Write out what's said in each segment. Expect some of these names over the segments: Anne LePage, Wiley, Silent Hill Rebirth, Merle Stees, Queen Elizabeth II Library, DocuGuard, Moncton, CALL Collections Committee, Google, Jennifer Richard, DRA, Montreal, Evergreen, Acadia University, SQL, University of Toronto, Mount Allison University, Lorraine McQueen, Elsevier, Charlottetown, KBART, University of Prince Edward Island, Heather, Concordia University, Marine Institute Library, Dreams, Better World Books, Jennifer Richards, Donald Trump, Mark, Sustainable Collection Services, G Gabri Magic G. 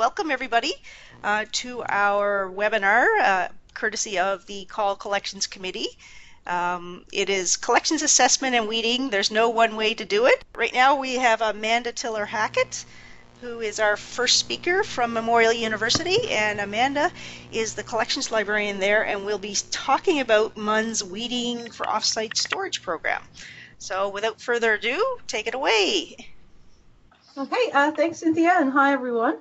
Welcome everybody to our webinar courtesy of the CALL Collections Committee. It is collections assessment and weeding. There's no one way to do it. Right now we have Amanda Tiller-Hackett, who is our first speaker from Memorial University, and Amanda is the collections librarian there and will be talking about MUN's weeding for offsite storage program. So without further ado, take it away. Okay, thanks Cynthia, and hi everyone.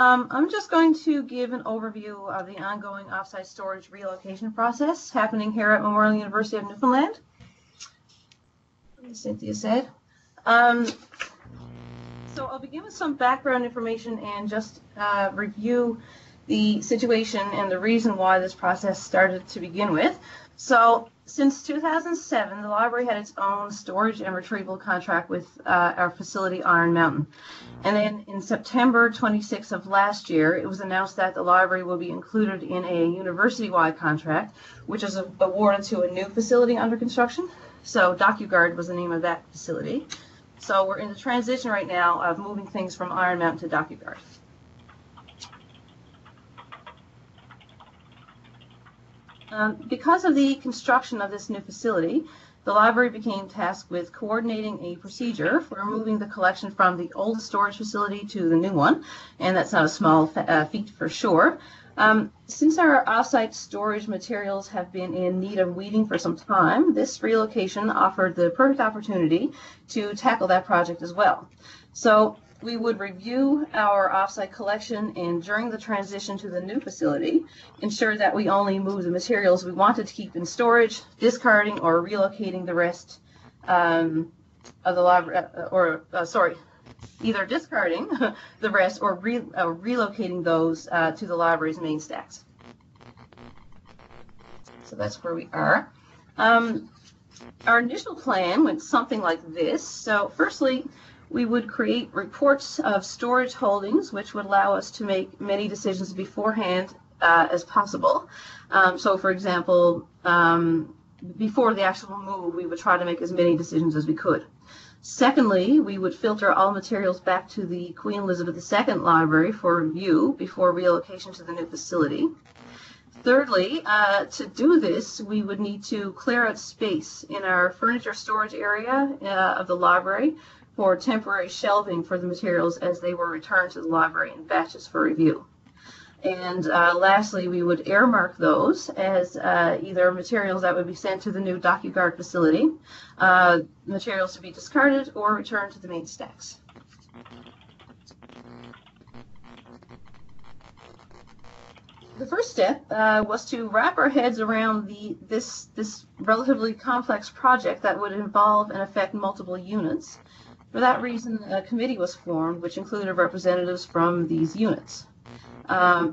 I'm just going to give an overview of the ongoing offsite storage relocation process happening here at Memorial University of Newfoundland, as Cynthia said. So I'll begin with some background information and just review the situation and the reason why this process started to begin with. So since 2007, the library had its own storage and retrieval contract with our facility, Iron Mountain. And then in September 26th of last year, it was announced that the library will be included in a university-wide contract, which is awarded to a new facility under construction. So DocuGuard was the name of that facility. So we're in the transition right now of moving things from Iron Mountain to DocuGuard. Because of the construction of this new facility, the library became tasked with coordinating a procedure for moving the collection from the old storage facility to the new one, and that's not a small feat for sure. Since our offsite storage materials have been in need of weeding for some time, this relocation offered the perfect opportunity to tackle that project as well. So we would review our offsite collection, and during the transition to the new facility, ensure that we only move the materials we wanted to keep in storage, discarding or relocating the rest of the library, or sorry, either discarding the rest or relocating those to the library's main stacks. So that's where we are. Our initial plan went something like this. So firstly, we would create reports of storage holdings, which would allow us to make many decisions beforehand as possible. So for example, before the actual move, we would try to make as many decisions as we could. Secondly, we would filter all materials back to the Queen Elizabeth II Library for review before relocation to the new facility. Thirdly, to do this, we would need to clear out space in our furniture storage area of the library for temporary shelving for the materials as they were returned to the library in batches for review. And lastly, we would earmark those as either materials that would be sent to the new DocuGuard facility, materials to be discarded or returned to the main stacks. The first step was to wrap our heads around this relatively complex project that would involve and affect multiple units. For that reason, a committee was formed, which included representatives from these units.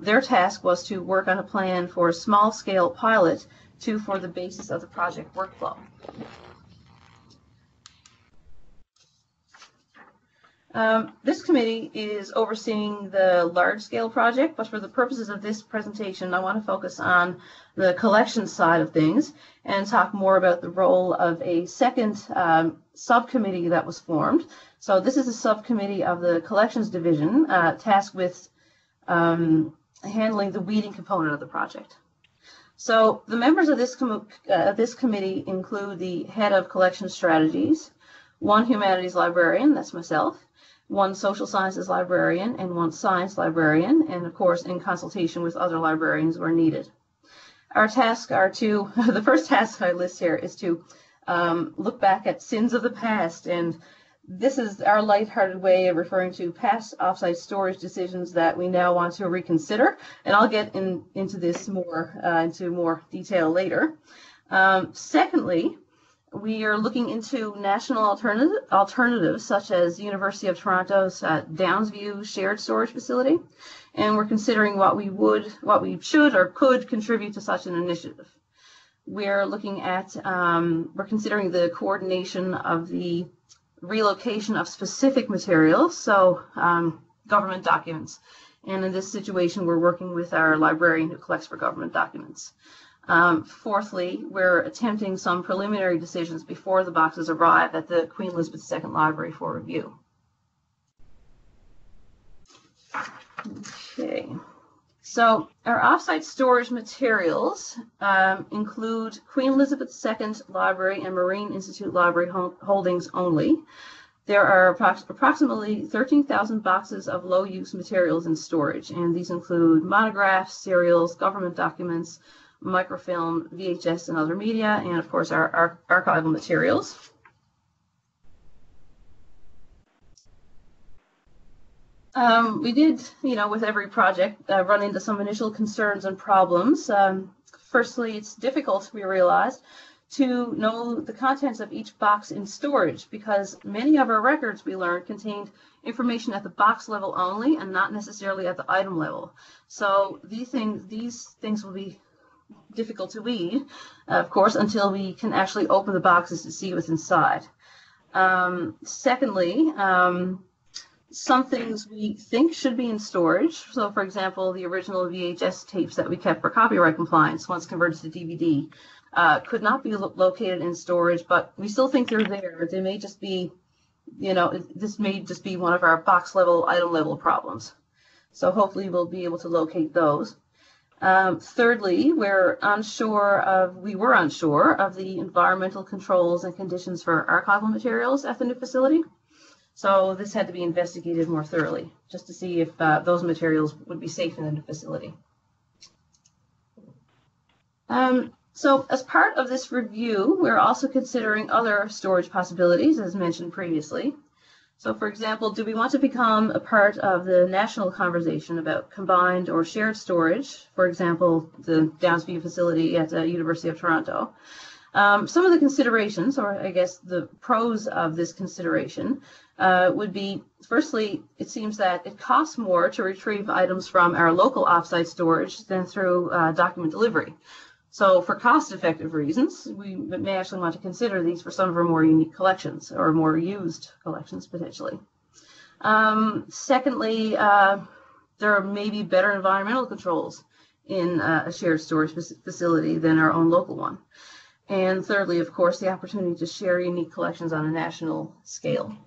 Their task was to work on a plan for a small-scale pilot to form the basis of the project workflow. This committee is overseeing the large-scale project, but for the purposes of this presentation, I want to focus on the collection side of things and talk more about the role of a second subcommittee that was formed. So this is a subcommittee of the collections division tasked with handling the weeding component of the project. So the members of this committee include the head of collection strategies, one humanities librarian, that's myself, one social sciences librarian, and one science librarian, and of course in consultation with other librarians where needed. Our tasks are to, the first task I list here is to look back at sins of the past, and this is our lighthearted way of referring to past offsite storage decisions that we now want to reconsider, and I'll get into this more, into more detail later. Secondly, we are looking into national alternatives such as University of Toronto's Downsview Shared Storage Facility, and we're considering what we should or could contribute to such an initiative. We're looking at, we're considering the coordination of the relocation of specific materials, so government documents. And in this situation, we're working with our librarian who collects for government documents. Fourthly, we're attempting some preliminary decisions before the boxes arrive at the Queen Elizabeth II Library for review. Okay, so our offsite storage materials include Queen Elizabeth II Library and Marine Institute Library holdings only. There are approximately 13,000 boxes of low-use materials in storage, and these include monographs, serials, government documents, microfilm, VHS and other media, and of course our archival materials. We did, with every project, run into some initial concerns and problems. Firstly, it's difficult, we realized, to know the contents of each box in storage because many of our records, we learned, contained information at the box level only and not necessarily at the item level. So these things will be difficult to read, of course, until we can actually open the boxes to see what's inside. Secondly, some things we think should be in storage. So, for example, the original VHS tapes that we kept for copyright compliance once converted to DVD could not be located in storage, but we still think they're there. They may just be, this may just be one of our box level, item level problems. So hopefully we'll be able to locate those. Thirdly, we were unsure of the environmental controls and conditions for archival materials at the new facility. So this had to be investigated more thoroughly, just to see if those materials would be safe in the new facility. So as part of this review, we're also considering other storage possibilities, as mentioned previously. So for example, do we want to become a part of the national conversation about combined or shared storage, for example, the Downsview facility at the University of Toronto? Some of the considerations, or I guess the pros of this consideration, would be, firstly, it seems that it costs more to retrieve items from our local offsite storage than through document delivery. So for cost-effective reasons, we may actually want to consider these for some of our more unique collections, or more used collections, potentially. Secondly, there may be better environmental controls in a shared storage facility than our own local one. And thirdly, of course, the opportunity to share unique collections on a national scale.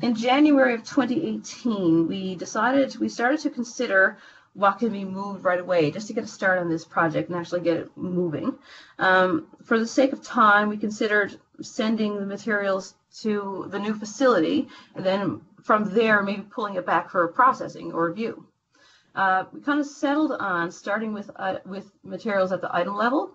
In January of 2018, we started to consider what can be moved right away, just to get a start on this project and actually get it moving. For the sake of time, we considered sending the materials to the new facility, and then from there, maybe pulling it back for processing or review. We kind of settled on starting with materials at the item level.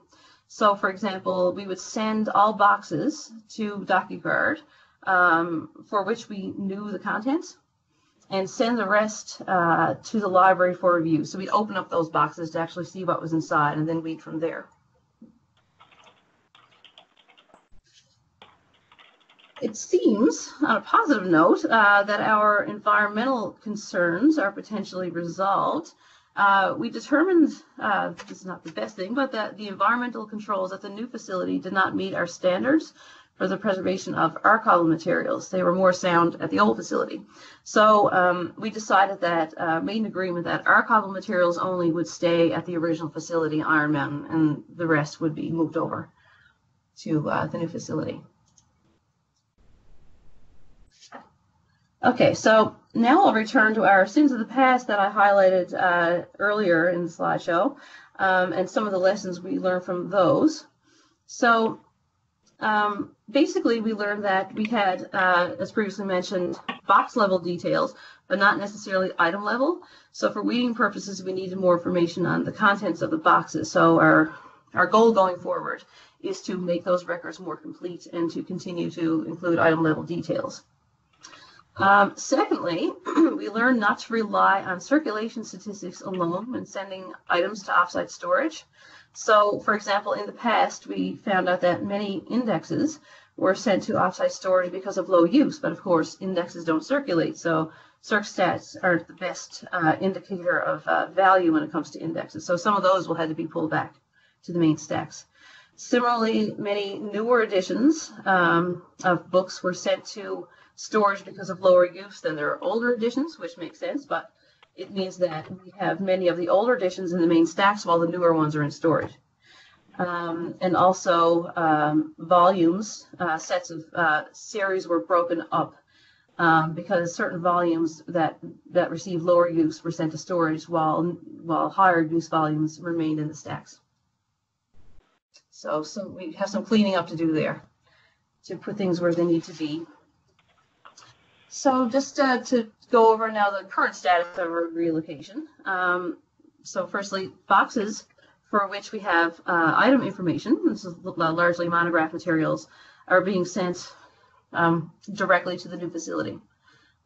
So, for example, we would send all boxes to DocuGuard, for which we knew the contents, and send the rest to the library for review. So we'd open up those boxes to actually see what was inside, and then read from there. It seems, on a positive note, that our environmental concerns are potentially resolved. We determined, this is not the best thing, but that the environmental controls at the new facility did not meet our standards for the preservation of archival materials. They were more sound at the old facility. So we decided that, made an agreement that archival materials only would stay at the original facility, Iron Mountain, and the rest would be moved over to the new facility. Okay, so now I'll return to our sins of the past that I highlighted earlier in the slideshow, and some of the lessons we learned from those. So basically, we learned that we had, as previously mentioned, box level details, but not necessarily item level. So for reading purposes, we needed more information on the contents of the boxes. So our goal going forward is to make those records more complete and to continue to include item level details. Secondly, we learned not to rely on circulation statistics alone when sending items to offsite storage. So, for example, in the past, we found out that many indexes were sent to offsite storage because of low use, but of course, indexes don't circulate, so circstats aren't the best indicator of value when it comes to indexes. So some of those will have to be pulled back to the main stacks. Similarly, many newer editions of books were sent to storage because of lower use than their older editions, which makes sense, but it means that we have many of the older editions in the main stacks while the newer ones are in storage. And also volumes, sets of series were broken up because certain volumes that received lower use were sent to storage, while higher use volumes remained in the stacks. So we have some cleaning up to do there to put things where they need to be. So just to go over now the current status of our relocation. So firstly, boxes for which we have item information, this is largely monograph materials, are being sent directly to the new facility.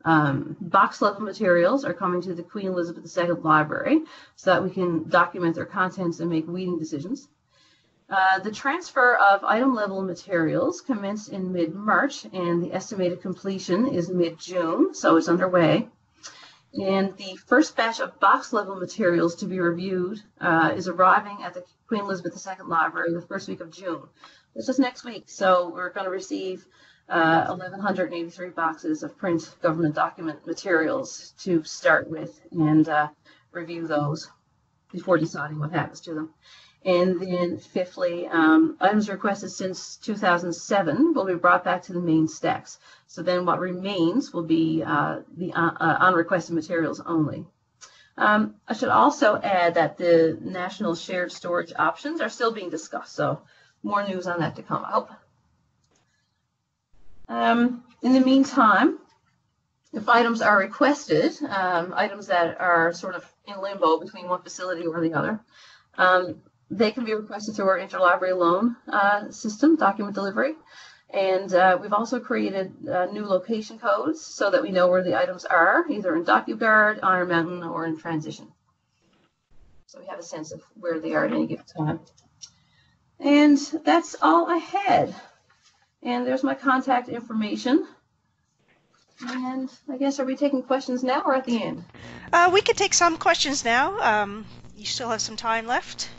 Box level materials are coming to the Queen Elizabeth II Library so that we can document their contents and make weeding decisions. The transfer of item level materials commenced in mid-March, and the estimated completion is mid-June, so it's underway. And the first batch of box level materials to be reviewed is arriving at the Queen Elizabeth II Library the first week of June. This is next week, so we're going to receive 1,183 boxes of print government document materials to start with and review those before deciding what happens to them. And then fifthly, items requested since 2007 will be brought back to the main stacks. So then what remains will be the unrequested materials only. I should also add that the national shared storage options are still being discussed. So more news on that to come up. In the meantime, if items are requested, items that are sort of in limbo between one facility or the other, they can be requested through our interlibrary loan system, document delivery. And we've also created new location codes so that we know where the items are, either in DocuGuard, Iron Mountain, or in transition. So we have a sense of where they are at any given time. And that's all I had. And there's my contact information. And I guess, are we taking questions now or at the end? We could take some questions now. You still have some time left.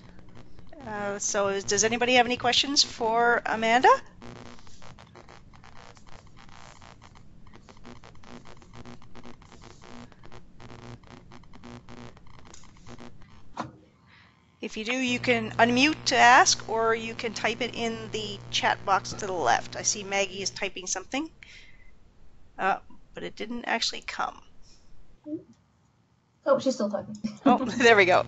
So does anybody have any questions for Amanda? If you do, you can unmute to ask, or you can type it in the chat box to the left. I see Maggie is typing something, but it didn't actually come. Oh, she's still typing. Oh, there we go.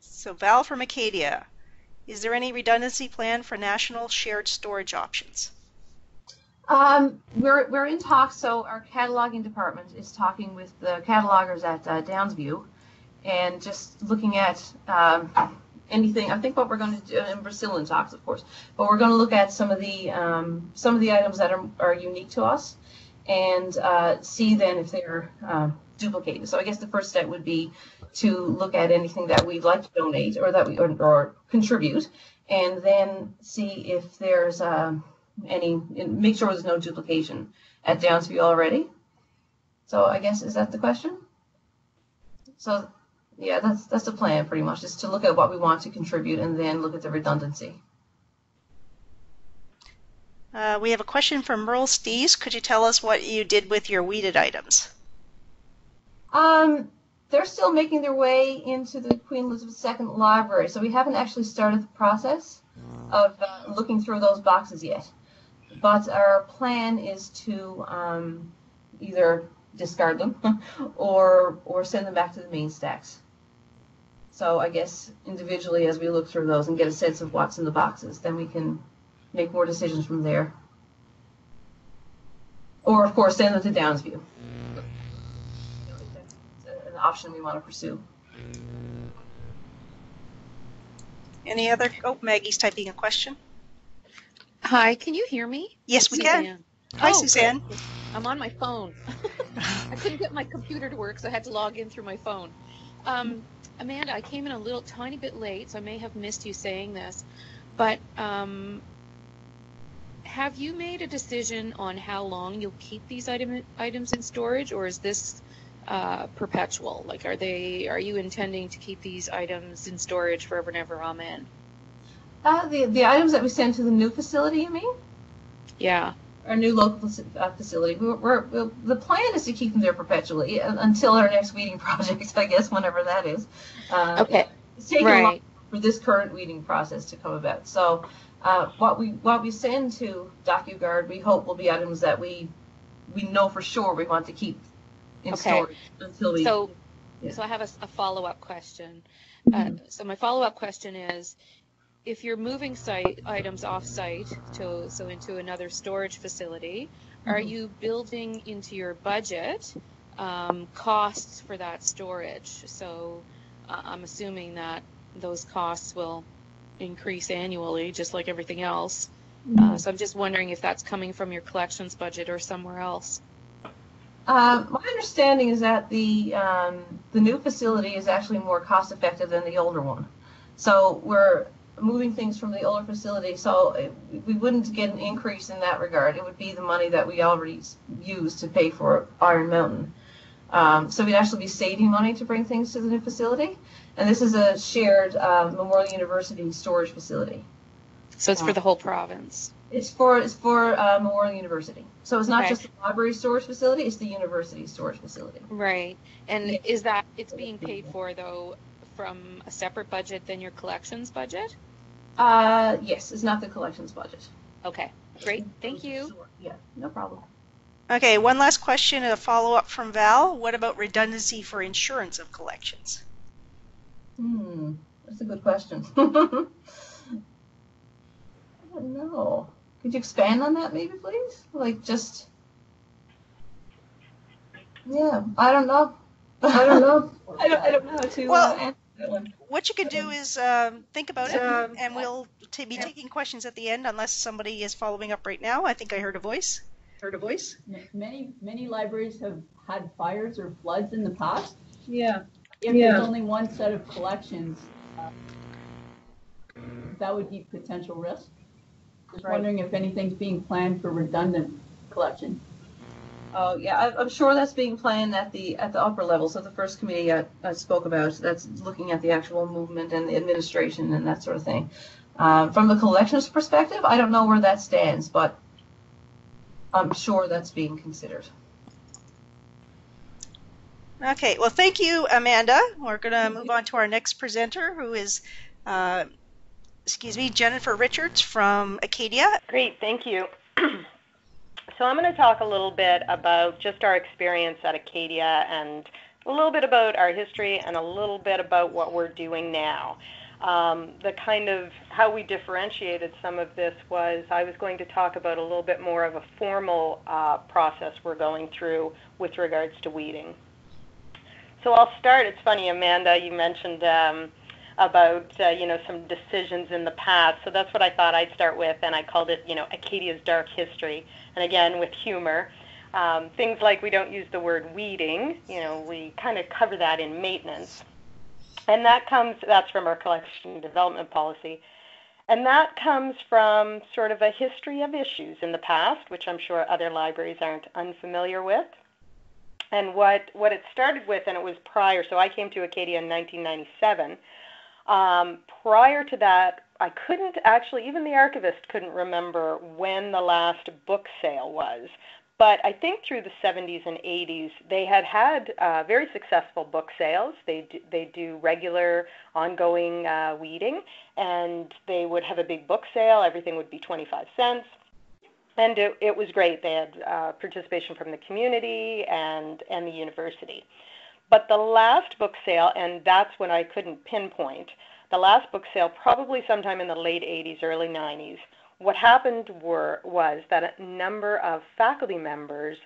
So Val from Acadia, is there any redundancy plan for national shared storage options? We're in talks, so our cataloging department is talking with the catalogers at Downsview and just looking at anything. I think what we're going to do in Brazilian talks, of course, but we're going to look at some of the items that are unique to us and see then if they're duplicated. So I guess the first step would be to look at anything that we'd like to donate or that we or contribute, and then see if there's any, make sure there's no duplication at Downsview already. So I guess, is that the question? So yeah, that's the plan pretty much, is to look at what we want to contribute and then look at the redundancy. We have a question from Merle Stees. Could you tell us what you did with your weeded items? They're still making their way into the Queen Elizabeth II Library, so we haven't actually started the process of looking through those boxes yet. But our plan is to either discard them or send them back to the main stacks. So I guess individually, as we look through those and get a sense of what's in the boxes, then we can make more decisions from there. Or of course, send them to Downsview. Option we want to pursue. Any other? Oh, Maggie's typing a question. Hi, can you hear me? Yes, we can. Hi, Suzanne. Great. I'm on my phone. I couldn't get my computer to work, so I had to log in through my phone. Amanda, I came in a little tiny bit late, so I may have missed you saying this, but have you made a decision on how long you'll keep these items in storage, or is this perpetual? Like, are you intending to keep these items in storage forever and ever? Amen. The items that we send to the new facility, you mean? Yeah. Our new local facility. The plan is to keep them there perpetually until our next weeding project, I guess, whenever that is. Okay. It's taking a long for this current weeding process to come about. So what we send to DocuGuard, we hope will be items that we know for sure we want to keep in storage until we. So, yeah. So I have a follow-up question. So my follow-up question is, if you're moving items off-site to into another storage facility, are you building into your budget costs for that storage? So I'm assuming that those costs will increase annually, just like everything else. So I'm just wondering if that's coming from your collections budget or somewhere else. My understanding is that the new facility is actually more cost-effective than the older one. So we're moving things from the older facility, so we wouldn't get an increase in that regard. It would be the money that we already used to pay for Iron Mountain. So we'd actually be saving money to bring things to the new facility. And this is a shared Memorial University storage facility. So it's for the whole province? It's for Memorial University. So it's not just the library storage facility, it's the university storage facility. Right. And is that, it's being paid for, though, from a separate budget than your collections budget? Yes, it's not the collections budget. Okay, great, thank you. Yeah, no problem. Okay, one last question, a follow-up from Val. What about redundancy for insurance of collections? That's a good question. I don't know. Could you expand on that maybe, please? Like just, yeah, I don't know. I don't know how to answer that one. What you could do is think about it, and we'll be taking questions at the end, unless somebody is following up right now. I think I heard a voice. Many libraries have had fires or floods in the past. Yeah. If there's only one set of collections, that would be potential risk. Just wondering if anything's being planned for redundant collection. Oh yeah, I'm sure that's being planned at the upper level. So the first committee I spoke about, that's looking at the actual movement and the administration and that sort of thing. From the collections perspective, I don't know where that stands, but I'm sure that's being considered. Okay, well, thank you, Amanda. We're going to move on to our next presenter, who is, Jennifer Richards from Acadia. Great, thank you. So I'm going to talk a little bit about just our experience at Acadia and a little bit about our history and a little bit about what we're doing now. The kind of how we differentiated some of this was I was going to talk about a little bit more of a formal process we're going through with regards to weeding. So I'll start, it's funny, Amanda, you mentioned about some decisions in the past, so that's what I thought I'd start with, and I called it Acadia's dark history, and again with humor. Things like we don't use the word weeding, we kind of cover that in maintenance, and that's from our collection development policy, and that comes from sort of a history of issues in the past, which I'm sure other libraries aren't unfamiliar with. And what it started with, and it was prior, so I came to Acadia in 1997. Prior to that, I couldn't actually, even the archivist couldn't remember when the last book sale was. But I think through the 70s and 80s, they had had very successful book sales. They do regular, ongoing weeding, and they would have a big book sale. Everything would be 25 cents. And it was great. They had participation from the community and the university. But the last book sale, and that's when I couldn't pinpoint, the last book sale, probably sometime in the late 80s, early 90s, what happened was that a number of faculty members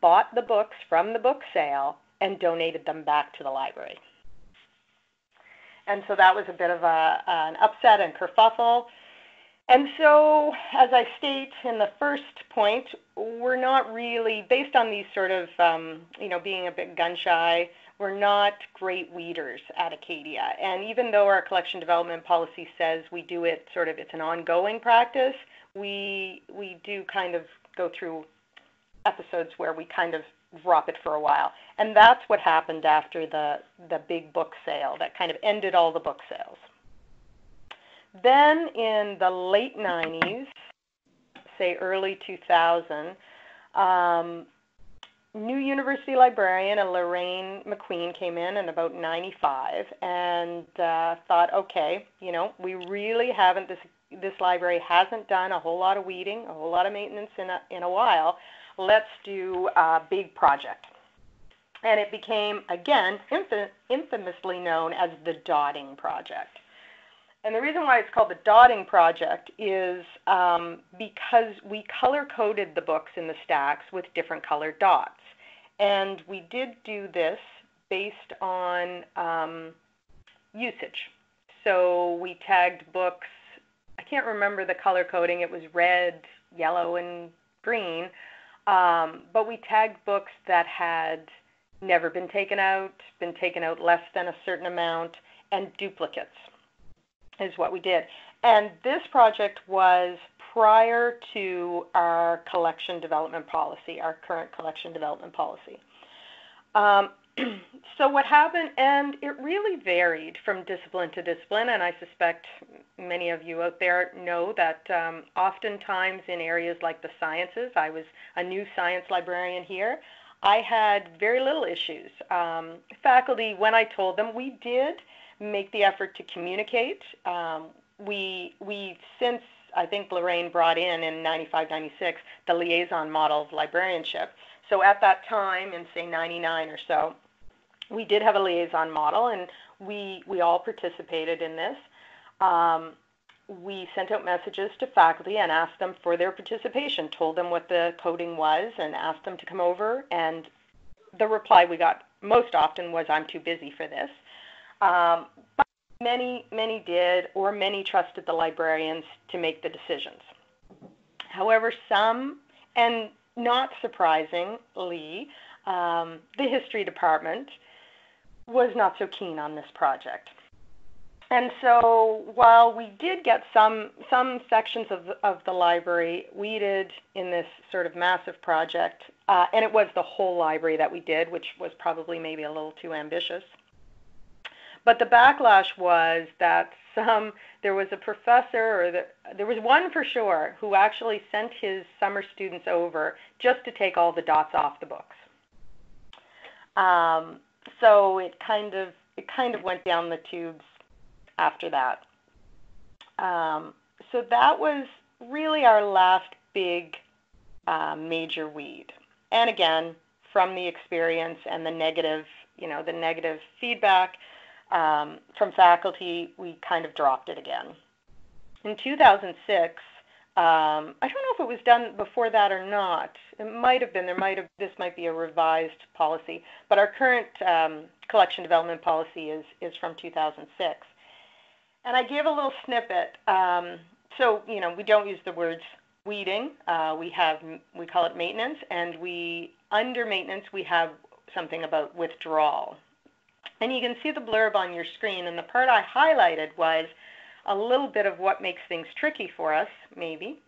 bought the books from the book sale and donated them back to the library. And so that was a bit of an upset and kerfuffle. And so, as I state in the first point, we're not really, based on these sort of, being a bit gun-shy, we're not great weeders at Acadia. And even though our collection development policy says we do it sort of, it's an ongoing practice, we do kind of go through episodes where we kind of drop it for a while. And that's what happened after the big book sale that kind of ended all the book sales. Then in the late 90s, say early 2000, new university librarian, and Lorraine McQueen came in about 95 and thought, okay, you know, we really haven't, this library hasn't done a whole lot of weeding, a whole lot of maintenance in a while. Let's do a big project. And it became, again, infamously known as the Dotting Project. And the reason why it's called the Dotting Project is because we color-coded the books in the stacks with different colored dots. And we did do this based on usage. So we tagged books, I can't remember the color coding, it was red, yellow, and green, but we tagged books that had never been taken out less than a certain amount, and duplicates is what we did. And this project was prior to our collection development policy, our current collection development policy. So what happened, and it really varied from discipline to discipline, and I suspect many of you out there know that oftentimes in areas like the sciences, I was a new science librarian here, I had very little issues. Faculty, when I told them, we did make the effort to communicate. We since, I think Lorraine brought in 95, 96, the liaison model of librarianship. So at that time, in say 99 or so, we did have a liaison model, and we all participated in this. We sent out messages to faculty and asked them for their participation, told them what the coding was, and asked them to come over. And the reply we got most often was, "I'm too busy for this." But many did, or many trusted the librarians to make the decisions. However, some, and not surprisingly, the history department was not so keen on this project. And so while we did get some sections of the library weeded in this sort of massive project, and it was the whole library that we did, which was probably maybe a little too ambitious. But the backlash was that there was a professor, or there was one for sure, who actually sent his summer students over just to take all the dots off the books. So it kind of went down the tubes after that. So that was really our last big major weed. And again, from the experience and the negative feedback from faculty, we kind of dropped it again. In 2006, I don't know if it was done before that or not. It might have been. This might be a revised policy, but our current collection development policy is from 2006. And I gave a little snippet. So, you know, we don't use the words weeding. We call it maintenance, and under maintenance, we have something about withdrawal. And you can see the blurb on your screen, and the part I highlighted was a little bit of what makes things tricky for us, maybe,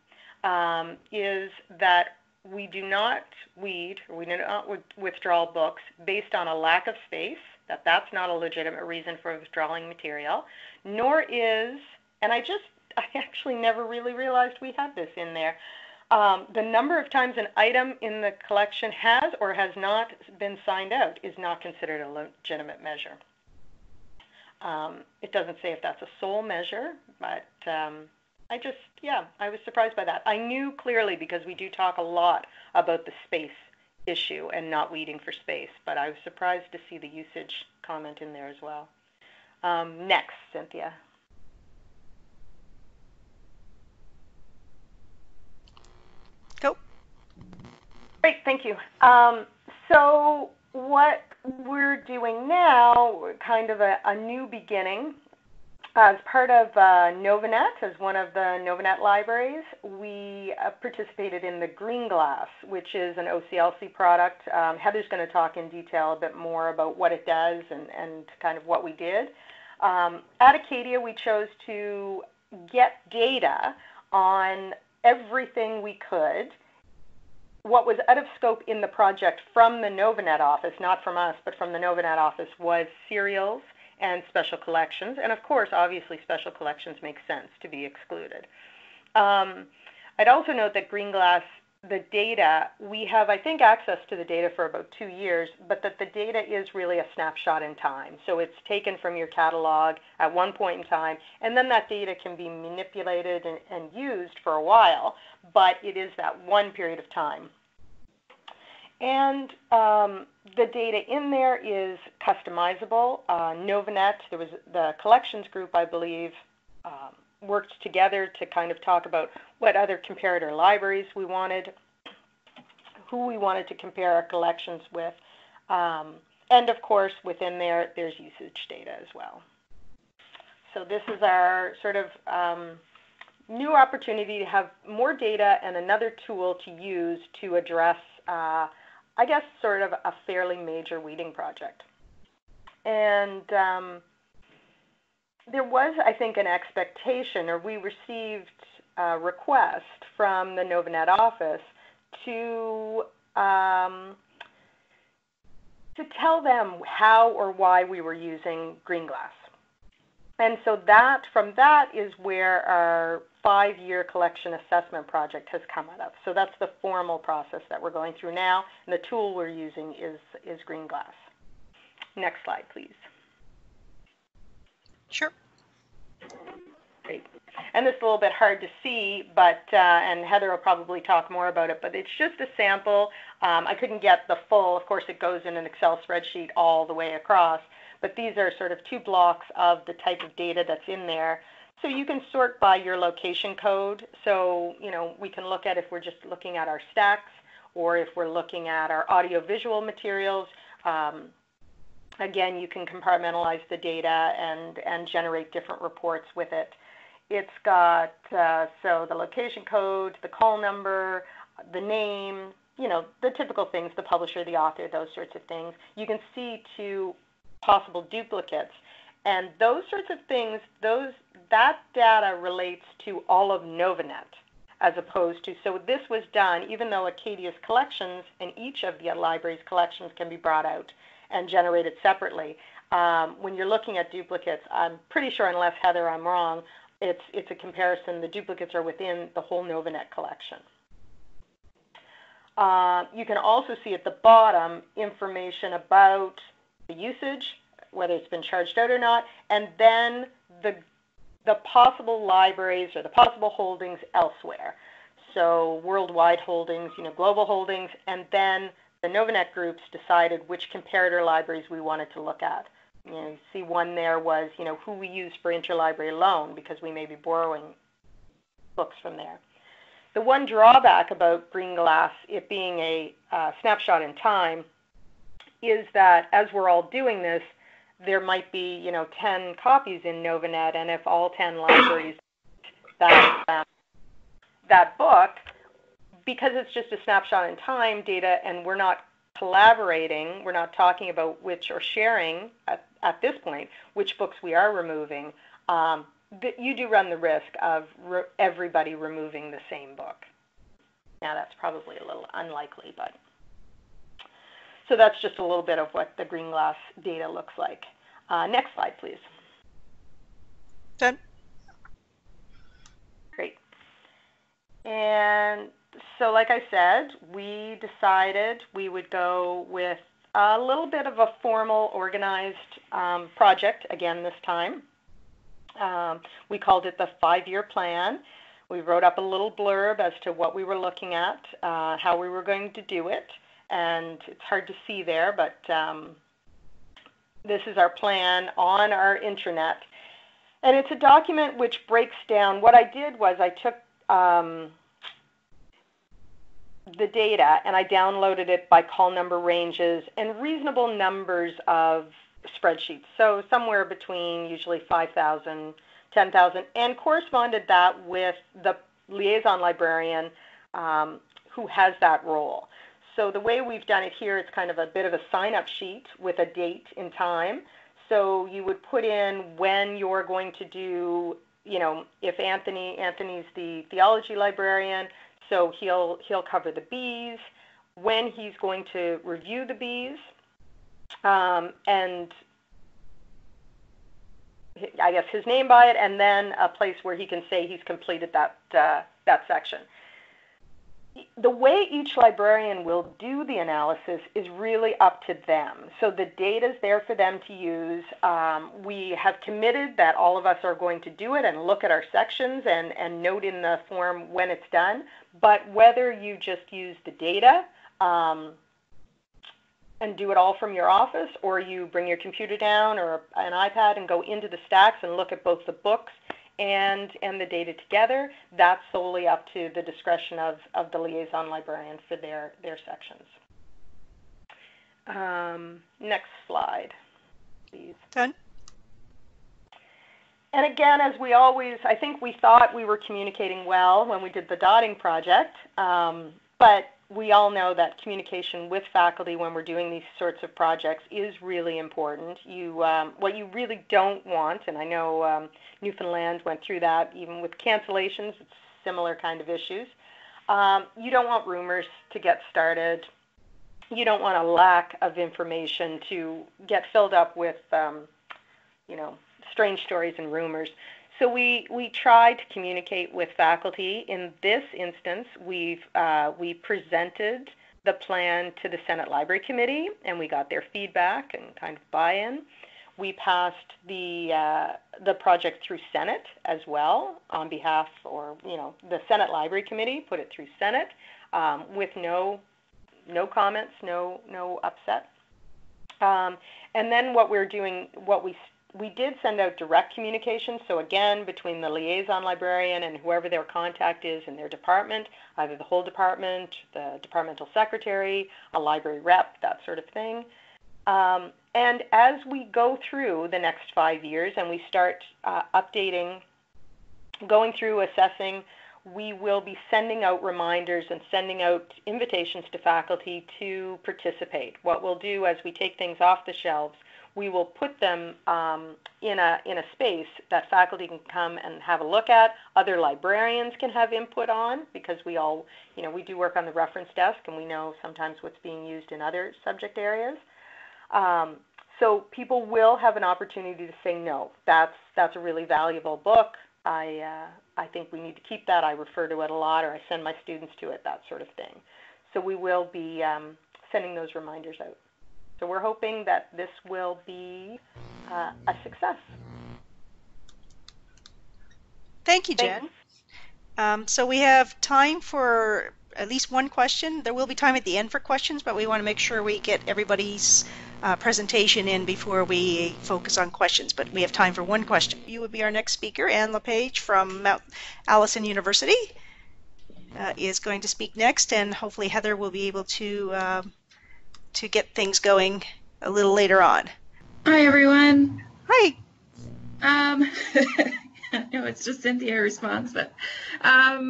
is that we do not weed, or we do not withdraw books based on a lack of space, that's not a legitimate reason for withdrawing material, nor is, and I actually never really realized we had this in there, the number of times an item in the collection has or has not been signed out is not considered a legitimate measure. It doesn't say if that's a sole measure, but I was surprised by that. I knew clearly because we do talk a lot about the space issue and not weeding for space, but I was surprised to see the usage comment in there as well. Next, Cynthia. Go. Great, thank you. So what we're doing now, kind of a new beginning, as part of Novanet, as one of the Novanet libraries, we participated in the GreenGlass, which is an OCLC product. Heather's going to talk in detail a bit more about what it does and kind of what we did. At Acadia, we chose to get data on everything we could, what was out of scope in the project from the Novanet office, not from us, but from the Novanet office, was serials and special collections, and of course, obviously, special collections make sense to be excluded. I'd also note that GreenGlass, the data, we have, I think, access to the data for about 2 years, but that the data is really a snapshot in time. So it's taken from your catalog at one point in time, and then that data can be manipulated and used for a while, but it is that one period of time. And the data in there is customizable. Novanet, there was the collections group, I believe, worked together to kind of talk about what other comparator libraries we wanted, who we wanted to compare our collections with, and of course within there, there's usage data as well. So this is our sort of new opportunity to have more data and another tool to use to address, I guess, sort of a fairly major weeding project. And there was, I think, an expectation, or we received a request from the Novanet office to tell them how or why we were using GreenGlass. And so that, from that is where our five-year collection assessment project has come out of. So that's the formal process that we're going through now, and the tool we're using is GreenGlass. Next slide, please. Sure. Great. And it's a little bit hard to see, but and Heather will probably talk more about it, but it's just a sample. I couldn't get the full, of course it goes in an Excel spreadsheet all the way across, but these are sort of two blocks of the type of data that's in there. So you can sort by your location code. So, you know, we can look at if we're just looking at our stacks or if we're looking at our audiovisual materials. Again, you can compartmentalize the data and generate different reports with it. It's got, so the location code, the call number, the name, you know, the typical things, the publisher, the author, those sorts of things. You can see two possible duplicates. And those sorts of things, that data relates to all of Novanet as opposed to, so this was done, even though Acadia's collections and each of the library's collections can be brought out and generated separately. When you're looking at duplicates, I'm pretty sure, unless Heather I'm wrong, it's a comparison. The duplicates are within the whole Novanet collection. You can also see at the bottom information about the usage, whether it's been charged out or not, and then the possible libraries or the possible holdings elsewhere. So worldwide holdings, you know, global holdings, and then the Novanet groups decided which comparator libraries we wanted to look at. You know, you see one there was, you know, who we use for interlibrary loan because we may be borrowing books from there. The one drawback about GreenGlass, it being a snapshot in time, is that as we're all doing this, there might be, you know, 10 copies in Novanet, and if all 10 libraries that book, because it's just a snapshot in time data and we're not collaborating, we're not talking about which or sharing at this point, which books we are removing, you do run the risk of everybody removing the same book. Now that's probably a little unlikely, but. So that's just a little bit of what the GreenGlass data looks like. Next slide, please. Done. Great. And so like I said, we decided we would go with a little bit of a formal, organized project again this time. We called it the five-year plan. We wrote up a little blurb as to what we were looking at, how we were going to do it. And it's hard to see there, but this is our plan on our intranet. And it's a document which breaks down. What I did was I took the data and I downloaded it by call number ranges and reasonable numbers of spreadsheets. So somewhere between usually 5,000, 10,000, and corresponded that with the liaison librarian who has that role. So the way we've done it here, it's kind of a bit of a sign-up sheet with a date in time. So you would put in when you're going to do, you know, if Anthony's the theology librarian, so he'll cover the bees, when he's going to review the bees, and I guess his name by it, and then a place where he can say he's completed that section. The way each librarian will do the analysis is really up to them. So the data is there for them to use. We have committed that all of us are going to do it and look at our sections and note in the form when it's done. But whether you just use the data and do it all from your office, or you bring your computer down or an iPad and go into the stacks and look at both the books and the data together, that's solely up to the discretion of the liaison librarian for their sections. Next slide, please. Done. And again, as we always, I think we thought we were communicating well when we did the dotting project, but we all know that communication with faculty when we're doing these sorts of projects is really important. You, what you really don't want, and I know Newfoundland went through that even with cancellations, it's similar kind of issues. You don't want rumors to get started. You don't want a lack of information to get filled up with, you know, strange stories and rumors. So we try to communicate with faculty. In this instance, we presented the plan to the Senate Library Committee, and we got their feedback and kind of buy-in. We passed the project through Senate as well on behalf, or you know, the Senate Library Committee put it through Senate with no comments, no upset. And then what we're doing, we did send out direct communications, so again, between the liaison librarian and whoever their contact is in their department, either the whole department, the departmental secretary, a library rep, that sort of thing. And as we go through the next 5 years and we start updating, going through, assessing, we will be sending out reminders and sending out invitations to faculty to participate. What we'll do as we take things off the shelves, we will put them in a space that faculty can come and have a look at. Other librarians can have input on, because we all, you know, we do work on the reference desk and we know sometimes what's being used in other subject areas. So people will have an opportunity to say, no, that's a really valuable book. I think we need to keep that. I refer to it a lot, or I send my students to it, that sort of thing. So we will be sending those reminders out. So we're hoping that this will be a success. Thank you, Jen. So we have time for at least one question. There will be time at the end for questions, but we want to make sure we get everybody's presentation in before we focus on questions. But we have time for one question. You would be our next speaker. Anne LePage from Mount Allison University is going to speak next, and hopefully Heather will be able to get things going a little later on. Hi, everyone. Hi. No, it's just Cynthia responds, but I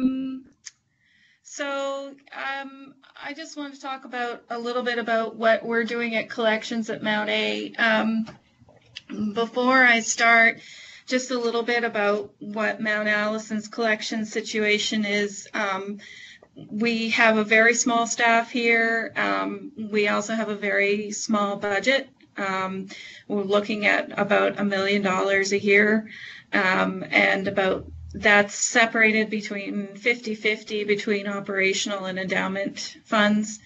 just want to talk about a little bit about what we're doing at Collections at Mount A. Before I start, just a little bit about what Mount Allison's collection situation is. We have a very small staff here. We also have a very small budget. We're looking at about $1 million a year, and about that's separated between 50-50 between operational and endowment funds,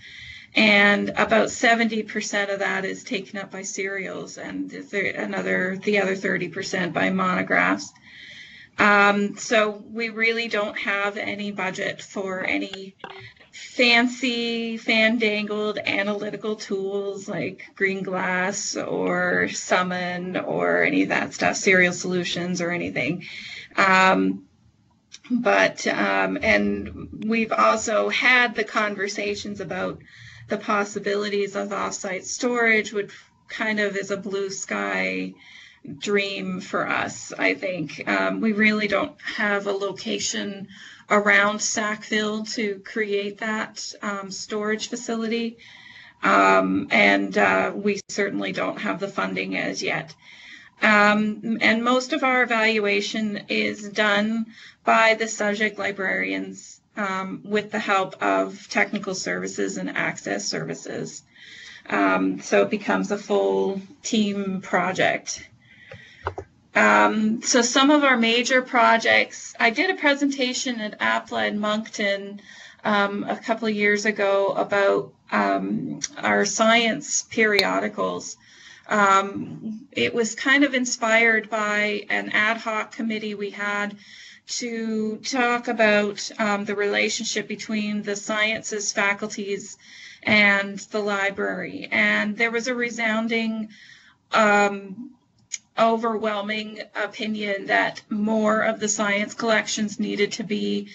and about 70% of that is taken up by serials, and the other 30% by monographs. So we really don't have any budget for any fancy, fandangled analytical tools like GreenGlass or Summon or any of that stuff, Serial Solutions or anything. And we've also had the conversations about the possibilities of offsite storage, which kind of is a blue sky dream for us, I think. We really don't have a location around Sackville to create that storage facility, and we certainly don't have the funding as yet. And most of our evaluation is done by the subject librarians with the help of technical services and access services. So it becomes a full team project. So some of our major projects, I did a presentation at ATLA in Moncton a couple of years ago about our science periodicals. It was kind of inspired by an ad hoc committee we had to talk about the relationship between the sciences faculties and the library. And there was a resounding, overwhelming opinion that more of the science collections needed to be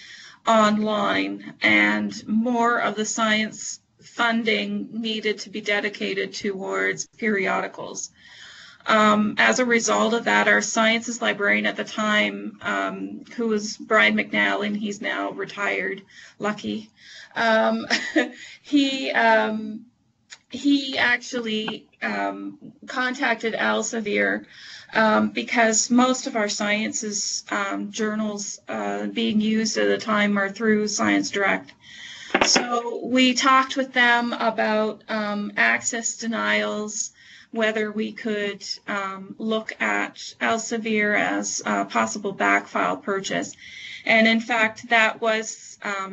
online and more of the science funding needed to be dedicated towards periodicals. As a result of that, our sciences librarian at the time, who was Brian McNallan, he's now retired, lucky, he actually contacted Elsevier because most of our sciences journals being used at the time are through Science Direct. So we talked with them about access denials, whether we could look at Elsevier as a possible backfile purchase. And in fact, that was a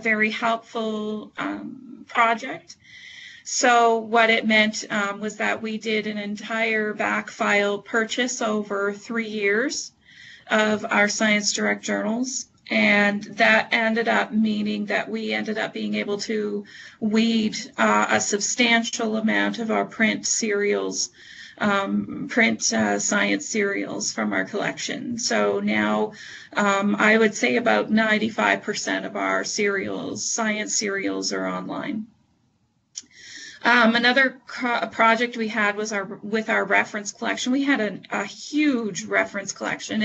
very helpful project. So what it meant was that we did an entire backfile purchase over 3 years of our Science Direct journals. And that ended up meaning that we ended up being able to weed a substantial amount of our print serials, science serials from our collection. So now I would say about 95% of our serials, science serials, are online. Another project we had was with our reference collection. We had a huge reference collection.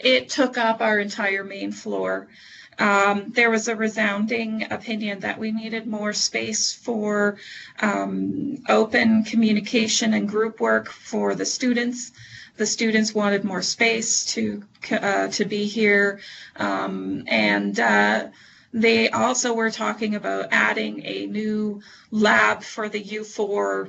It took up our entire main floor. There was a resounding opinion that we needed more space for open communication and group work for the students. The students wanted more space to be here, they also were talking about adding a new lab for the U4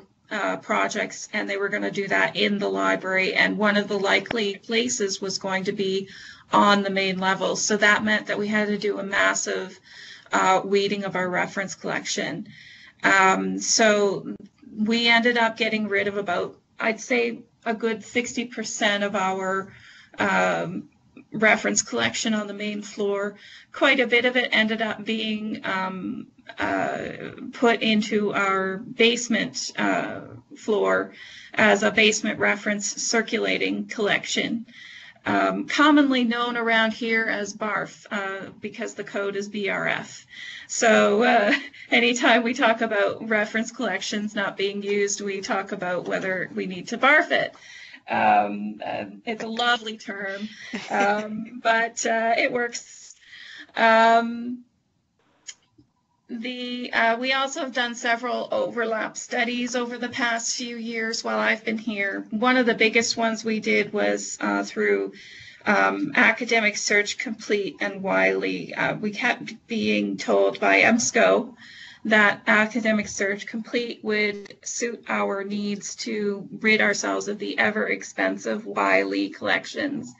projects, and they were going to do that in the library, and one of the likely places was going to be on the main level. So that meant that we had to do a massive weeding of our reference collection. So we ended up getting rid of about, I'd say, a good 60% of our reference collection on the main floor. Quite a bit of it ended up being put into our basement floor as a basement reference circulating collection, commonly known around here as BARF, because the code is BRF. So anytime we talk about reference collections not being used, we talk about whether we need to BARF it. It's a lovely term, but it works. We also have done several overlap studies over the past few years while I've been here. One of the biggest ones we did was through Academic Search Complete and Wiley. We kept being told by EBSCO that Academic Search Complete would suit our needs to rid ourselves of the ever-expensive Wiley collections.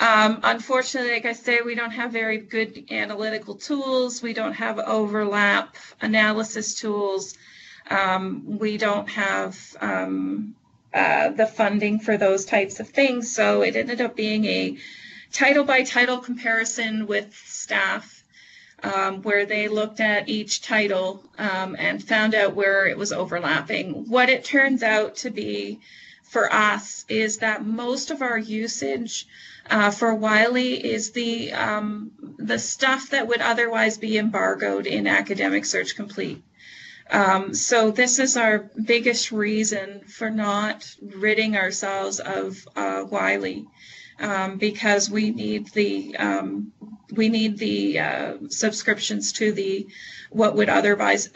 Unfortunately, like I say, we don't have very good analytical tools. We don't have overlap analysis tools. We don't have the funding for those types of things. So it ended up being a title-by-title comparison with staff, where they looked at each title and found out where it was overlapping. What it turns out to be for us is that most of our usage for Wiley is the stuff that would otherwise be embargoed in Academic Search Complete. So this is our biggest reason for not ridding ourselves of Wiley, because we need the subscriptions to the what would otherwise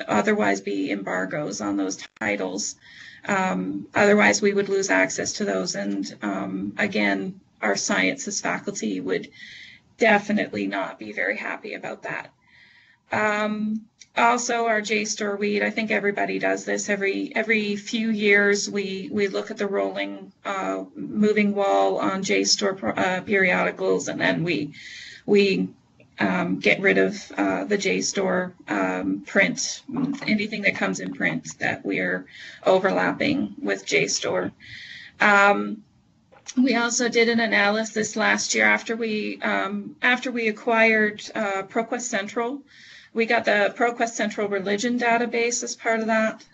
be embargoes on those titles. Otherwise, we would lose access to those, and again, our sciences faculty would definitely not be very happy about that. Also, our JSTOR weed, I think everybody does this. Every few years, we look at the rolling moving wall on JSTOR periodicals, and then we get rid of the JSTOR print, anything that comes in print that we're overlapping with JSTOR. We also did an analysis last year after we acquired ProQuest Central. We got the ProQuest Central religion database as part of that.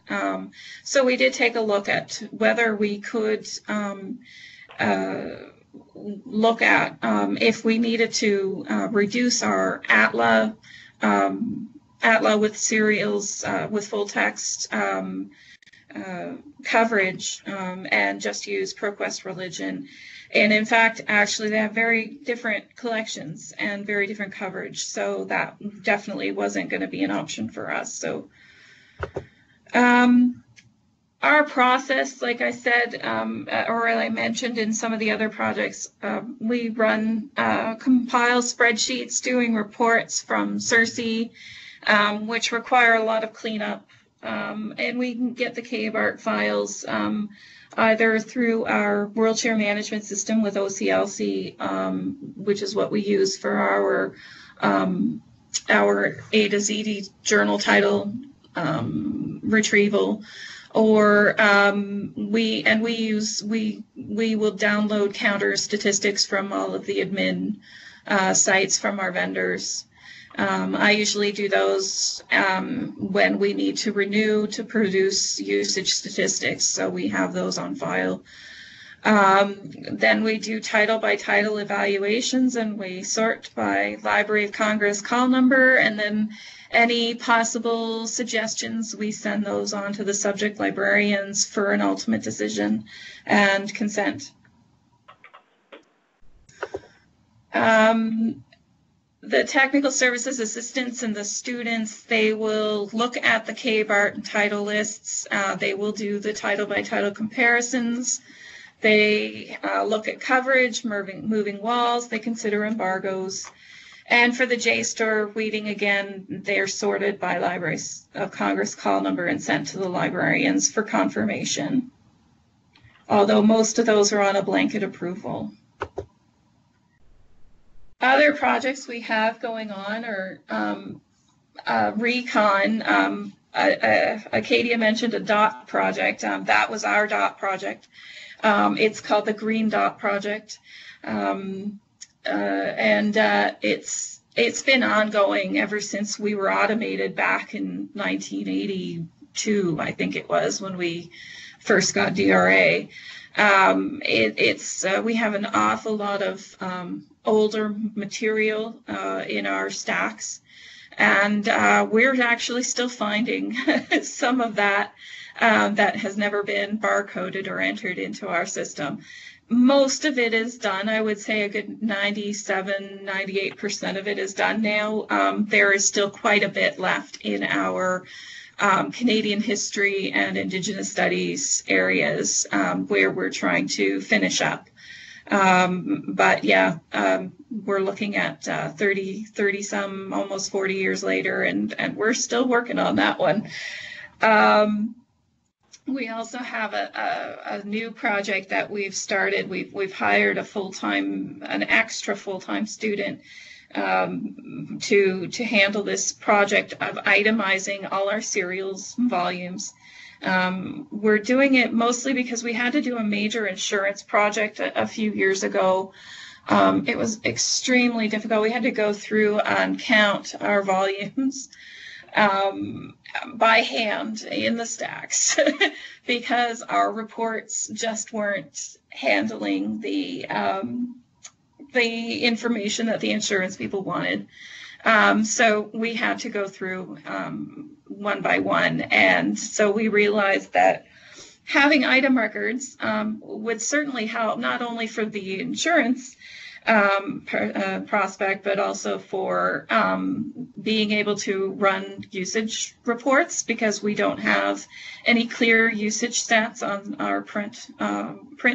So we did take a look at whether we could look at if we needed to reduce our ATLA, ATLA with serials, with full text coverage, and just use ProQuest Religion. And in fact, actually, they have very different collections and very different coverage. So that definitely wasn't going to be an option for us. So our process, like I said, or I mentioned in some of the other projects, we run, compile spreadsheets doing reports from CERC, which require a lot of cleanup. And we can get the KBART files either through our wheelchair management system with OCLC, which is what we use for our A to Z journal title retrieval, or we will download counter statistics from all of the admin sites from our vendors. I usually do those when we need to renew to produce usage statistics, so we have those on file. Then we do title by title evaluations, and we sort by Library of Congress call number, and then any possible suggestions, we send those on to the subject librarians for an ultimate decision and consent. The technical services assistants and the students, they will look at the KBART and title lists. They will do the title by title comparisons. They look at coverage, moving walls. They consider embargoes. And for the JSTOR reading, again, they're sorted by Library of Congress call number and sent to the librarians for confirmation, although most of those are on a blanket approval. Other projects we have going on are recon. Acadia mentioned a DOT project. That was our DOT project. It's called the Green DOT Project, and it's been ongoing ever since we were automated back in 1982, I think it was, when we first got DRA. We have an awful lot of older material in our stacks, and we're actually still finding some of that that has never been barcoded or entered into our system. Most of it is done. I would say a good 97–98% of it is done now. There is still quite a bit left in our Canadian history and Indigenous studies areas where we're trying to finish up. But yeah, we're looking at 30 some, almost 40 years later, and we're still working on that one. We also have a new project that we've started. We've hired a extra full-time student to handle this project of itemizing all our serials and volumes. We're doing it mostly because we had to do a major insurance project a few years ago. It was extremely difficult. We had to go through and count our volumes by hand in the stacks because our reports just weren't handling the information that the insurance people wanted. So we had to go through one by one, and so we realized that having item records would certainly help not only for the insurance prospect, but also for being able to run usage reports, because we don't have any clear usage stats on our print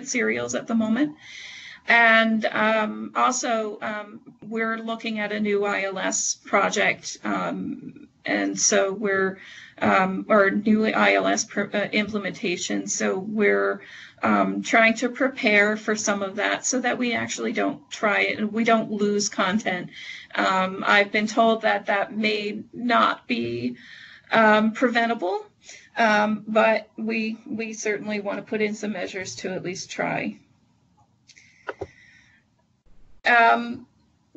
serials at the moment. And also, we're looking at a new ILS project, and so we're, or new ILS implementation, so we're trying to prepare for some of that so that we actually don't try it and we don't lose content. I've been told that that may not be preventable, but we certainly want to put in some measures to at least try.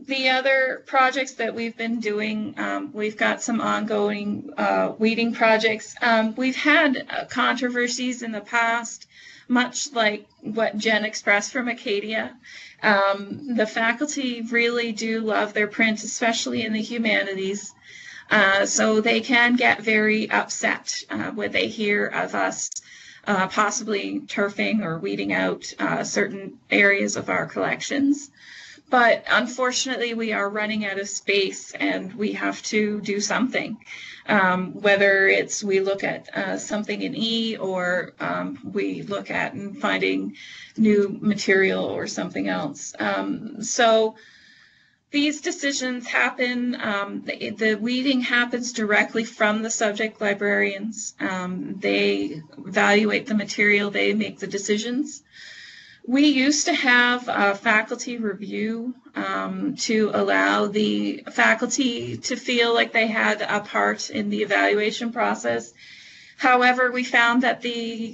The other projects that we've been doing, we've got some ongoing weeding projects. We've had controversies in the past, much like what Jen expressed from Acadia. The faculty really do love their print, especially in the humanities. So they can get very upset when they hear of us possibly turfing or weeding out certain areas of our collections. But unfortunately, we are running out of space and we have to do something, whether it's we look at something in E or we look at and finding new material or something else. So these decisions happen. The weeding happens directly from the subject librarians. They evaluate the material, they make the decisions. We used to have a faculty review to allow the faculty to feel like they had a part in the evaluation process. However, we found that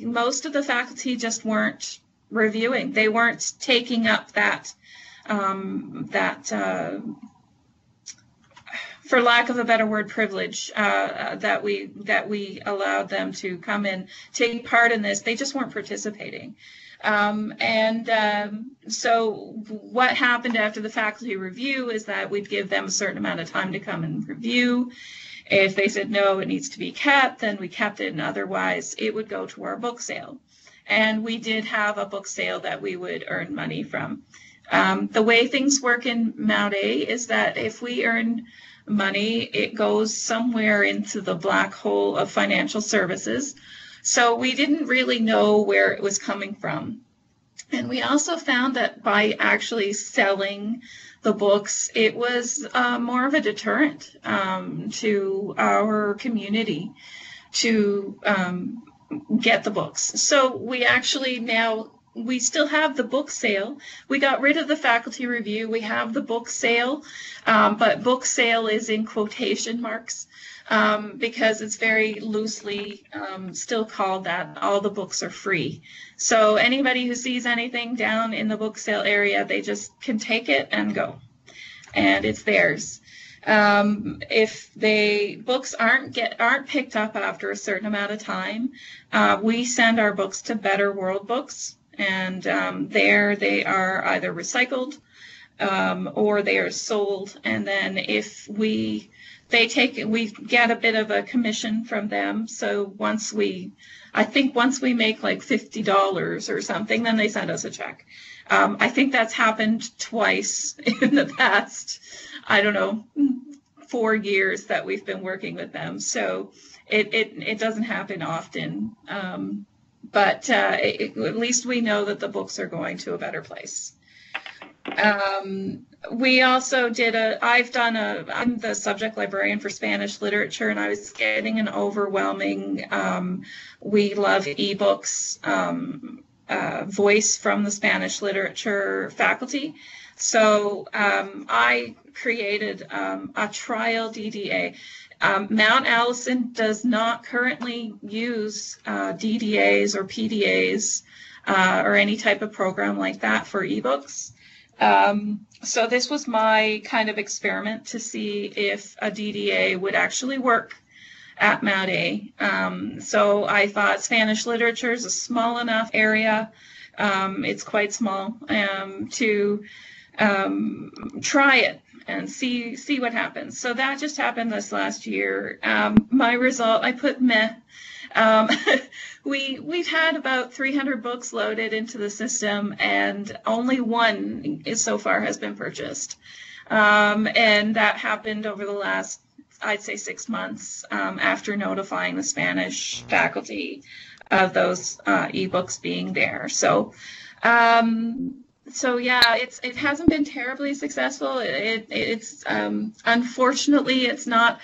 most of the faculty just weren't reviewing. They weren't taking up that, for lack of a better word, privilege that we allowed them to come and take part in this. They just weren't participating. So what happened after the faculty review is that we'd give them a certain amount of time to come and review. If they said, no, it needs to be kept, then we kept it, and otherwise it would go to our book sale. And we did have a book sale that we would earn money from. The way things work in Mount A is that if we earn money, it goes somewhere into the black hole of financial services. So we didn't really know where it was coming from. And we also found that by actually selling the books, it was more of a deterrent to our community to get the books. So we actually now, we still have the book sale. We got rid of the faculty review. We have the book sale, but book sale is in quotation marks. Because it's very loosely still called that. All the books are free. So anybody who sees anything down in the book sale area, they just can take it and go, and it's theirs. If the books aren't picked up after a certain amount of time, we send our books to Better World Books, and there they are either recycled or they are sold. And then if we get a bit of a commission from them. So once we make like $50 or something, then they send us a check. I think that's happened twice in the past, I don't know, 4 years that we've been working with them. So it doesn't happen often, but at least we know that the books are going to a better place. We also did I'm the subject librarian for Spanish literature, and I was getting an overwhelming we love ebooks voice from the Spanish literature faculty. So I created a trial DDA. Mount Allison does not currently use DDAs or PDAs or any type of program like that for ebooks. So this was my kind of experiment to see if a DDA would actually work at Mount A. So I thought Spanish literature is a small enough area, it's quite small, to try it and see what happens. So that just happened this last year. My result, I put meh. We've had about 300 books loaded into the system, and only one so far has been purchased. And that happened over the last, I'd say, 6 months after notifying the Spanish faculty of those ebooks being there. So, yeah, it hasn't been terribly successful. It's unfortunately, it's not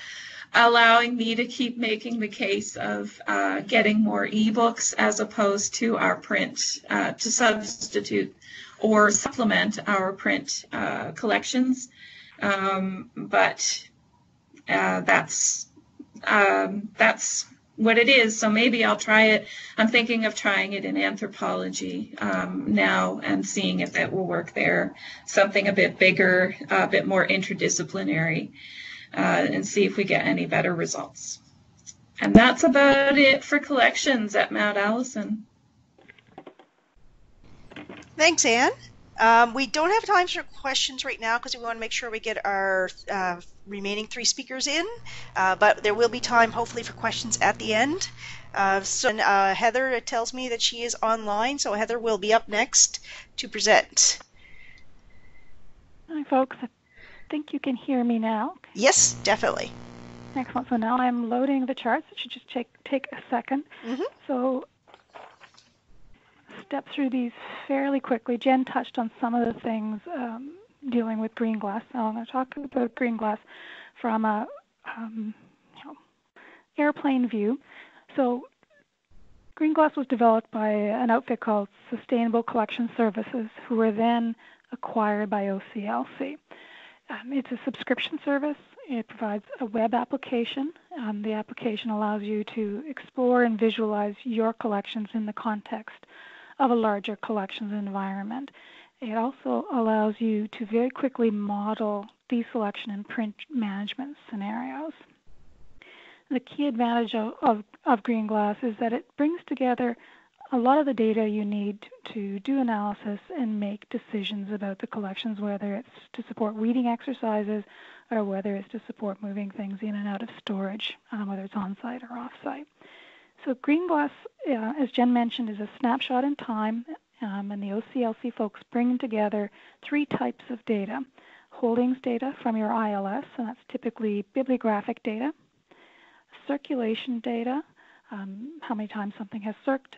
allowing me to keep making the case of getting more ebooks as opposed to our print to substitute or supplement our print collections. That's what it is, so maybe I'll try it. I'm thinking of trying it in anthropology now and seeing if that will work there. Something a bit bigger, a bit more interdisciplinary, and see if we get any better results. And that's about it for collections at Mount Allison. Thanks, Anne. We don't have time for questions right now because we want to make sure we get our remaining three speakers in, but there will be time hopefully for questions at the end. Heather tells me that she is online, so Heather will be up next to present. Hi folks, I think you can hear me now. Yes, definitely. Excellent, so now I'm loading the charts. It should just take a second. Mm-hmm. So step through these fairly quickly. Jen touched on some of the things dealing with GreenGlass. Now I'm going to talk about GreenGlass from a airplane view. So GreenGlass was developed by an outfit called Sustainable Collection Services, who were then acquired by OCLC. It's a subscription service. It provides a web application. The application allows you to explore and visualize your collections in the context of a larger collections environment. It also allows you to very quickly model deselection and print management scenarios. The key advantage of GreenGlass is that it brings together a lot of the data you need to do analysis and make decisions about the collections, whether it's to support weeding exercises or whether it's to support moving things in and out of storage, whether it's on-site or off-site. So GreenGlass, as Jen mentioned, is a snapshot in time, and the OCLC folks bring together three types of data. Holdings data from your ILS, and that's typically bibliographic data. Circulation data, how many times something has circed,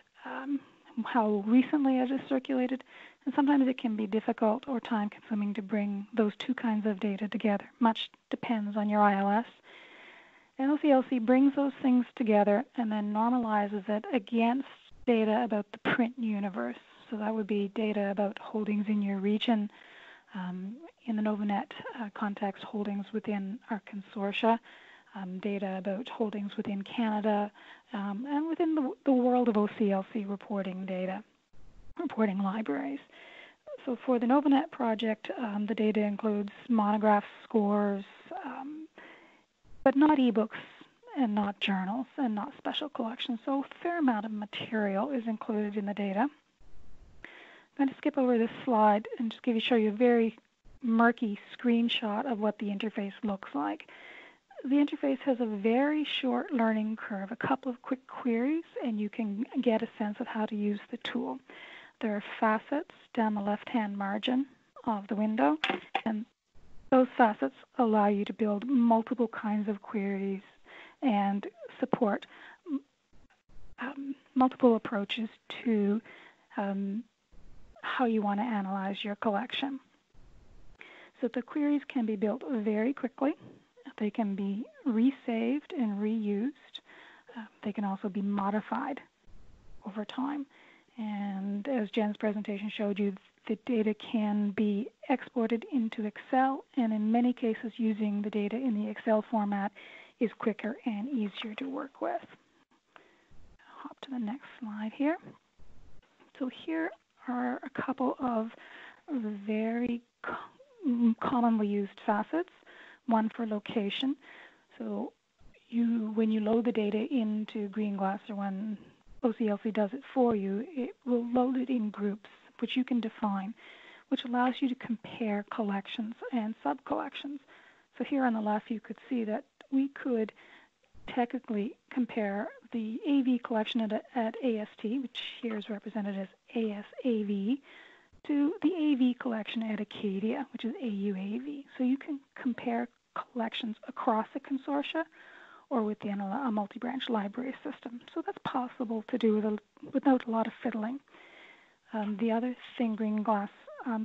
how recently it is circulated, and sometimes it can be difficult or time-consuming to bring those two kinds of data together. Much depends on your ILS. And OCLC brings those things together and then normalizes it against data about the print universe. So that would be data about holdings in your region, in the Novanet context, holdings within our consortia, data about holdings within Canada, and within the world of OCLC reporting data, reporting libraries. So for the Novanet project, the data includes monographs, scores, but not ebooks and not journals and not special collections. So a fair amount of material is included in the data. I'm going to skip over this slide and just show you a very murky screenshot of what the interface looks like. The interface has a very short learning curve, a couple of quick queries, and you can get a sense of how to use the tool. There are facets down the left-hand margin of the window, and those facets allow you to build multiple kinds of queries and support multiple approaches to how you want to analyze your collection. So the queries can be built very quickly. They can be resaved and reused. They can also be modified over time. And as Jen's presentation showed you, the data can be exported into Excel, and in many cases using the data in the Excel format is quicker and easier to work with. Hop to the next slide here. So here are a couple of very commonly used facets, one for location. So when you load the data into GreenGlass, or when OCLC does it for you, it will load it in groups, which you can define, which allows you to compare collections and sub-collections. So here on the left, you could see that we could technically compare the AV collection at AST, which here is represented as ASAV, to the AV collection at Acadia, which is AUAV. So you can compare collections across a consortia or within a multi-branch library system. So that's possible to do without a lot of fiddling. The other thing GreenGlass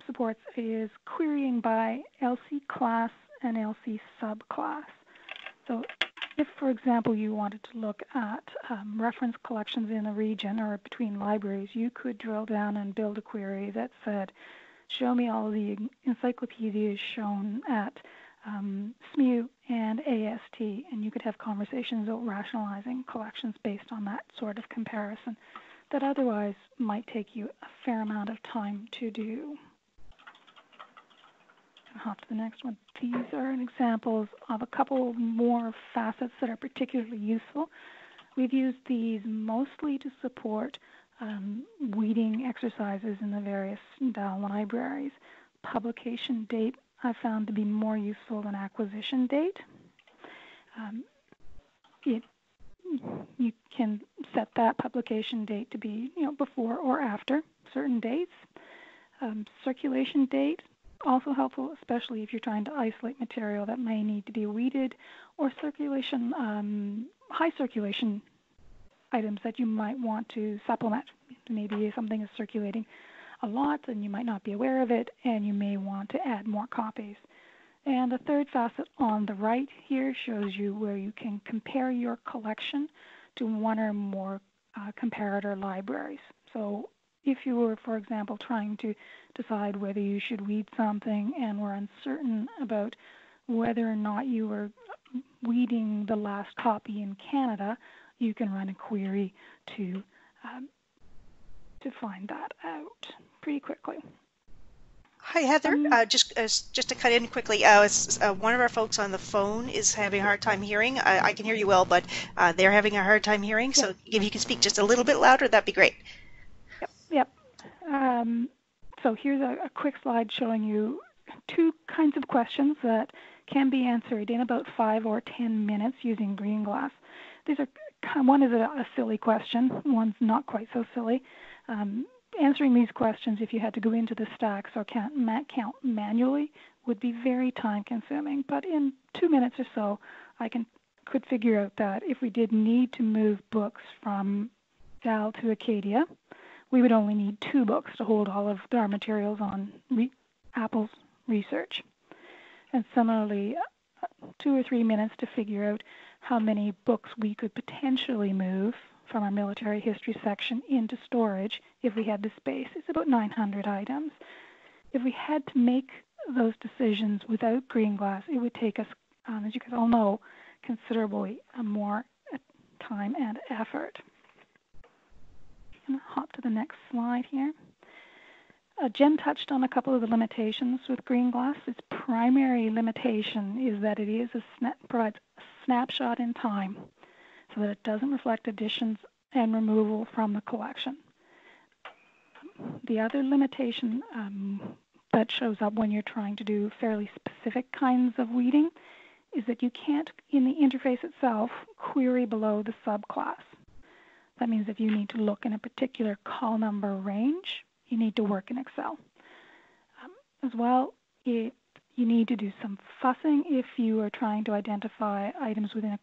supports is querying by LC class and LC subclass. So If, for example, you wanted to look at reference collections in a region or between libraries, you could drill down and build a query that said, show me all the encyclopedias shown at SMU and AST, and you could have conversations about rationalizing collections based on that sort of comparison that otherwise might take you a fair amount of time to do. Hop to the next one. These are examples of a couple more facets that are particularly useful. We've used these mostly to support weeding exercises in the various Dow libraries. Publication date I found to be more useful than acquisition date. You can set that publication date to be, you know, before or after certain dates. Circulation date, also helpful, especially if you're trying to isolate material that may need to be weeded, or circulation, high circulation items that you might want to supplement. Maybe something is circulating a lot and you might not be aware of it, and you may want to add more copies. And the third facet on the right here shows you where you can compare your collection to one or more comparator libraries. So if you were, for example, trying to decide whether you should weed something and were uncertain about whether or not you were weeding the last copy in Canada, you can run a query to find that out pretty quickly. Hi, Heather. Just to cut in quickly, one of our folks on the phone is having a hard time hearing. I can hear you well, but they're having a hard time hearing. Yeah. So if you can speak just a little bit louder, that'd be great. So here's a quick slide showing you two kinds of questions that can be answered in about 5 or 10 minutes using GreenGlass. These are, one is a silly question, one's not quite so silly. Answering these questions, if you had to go into the stacks or count manually, would be very time consuming, but in 2 minutes or so I could figure out that if we did need to move books from Val to Acadia, we would only need 2 books to hold all of our materials on Apple's research. And similarly, 2 or 3 minutes to figure out how many books we could potentially move from our military history section into storage if we had the space. It's about 900 items. If we had to make those decisions without GreenGlass, it would take us, as you guys all know, considerably more time and effort. I'm going to hop to the next slide here. Jen touched on a couple of the limitations with GreenGlass. Its primary limitation is that it is provides a snapshot in time, so that it doesn't reflect additions and removal from the collection. The other limitation that shows up when you're trying to do fairly specific kinds of weeding is that you can't, in the interface itself, query below the subclass. That means if you need to look in a particular call number range, you need to work in Excel. As well, you need to do some fussing if you are trying to identify items within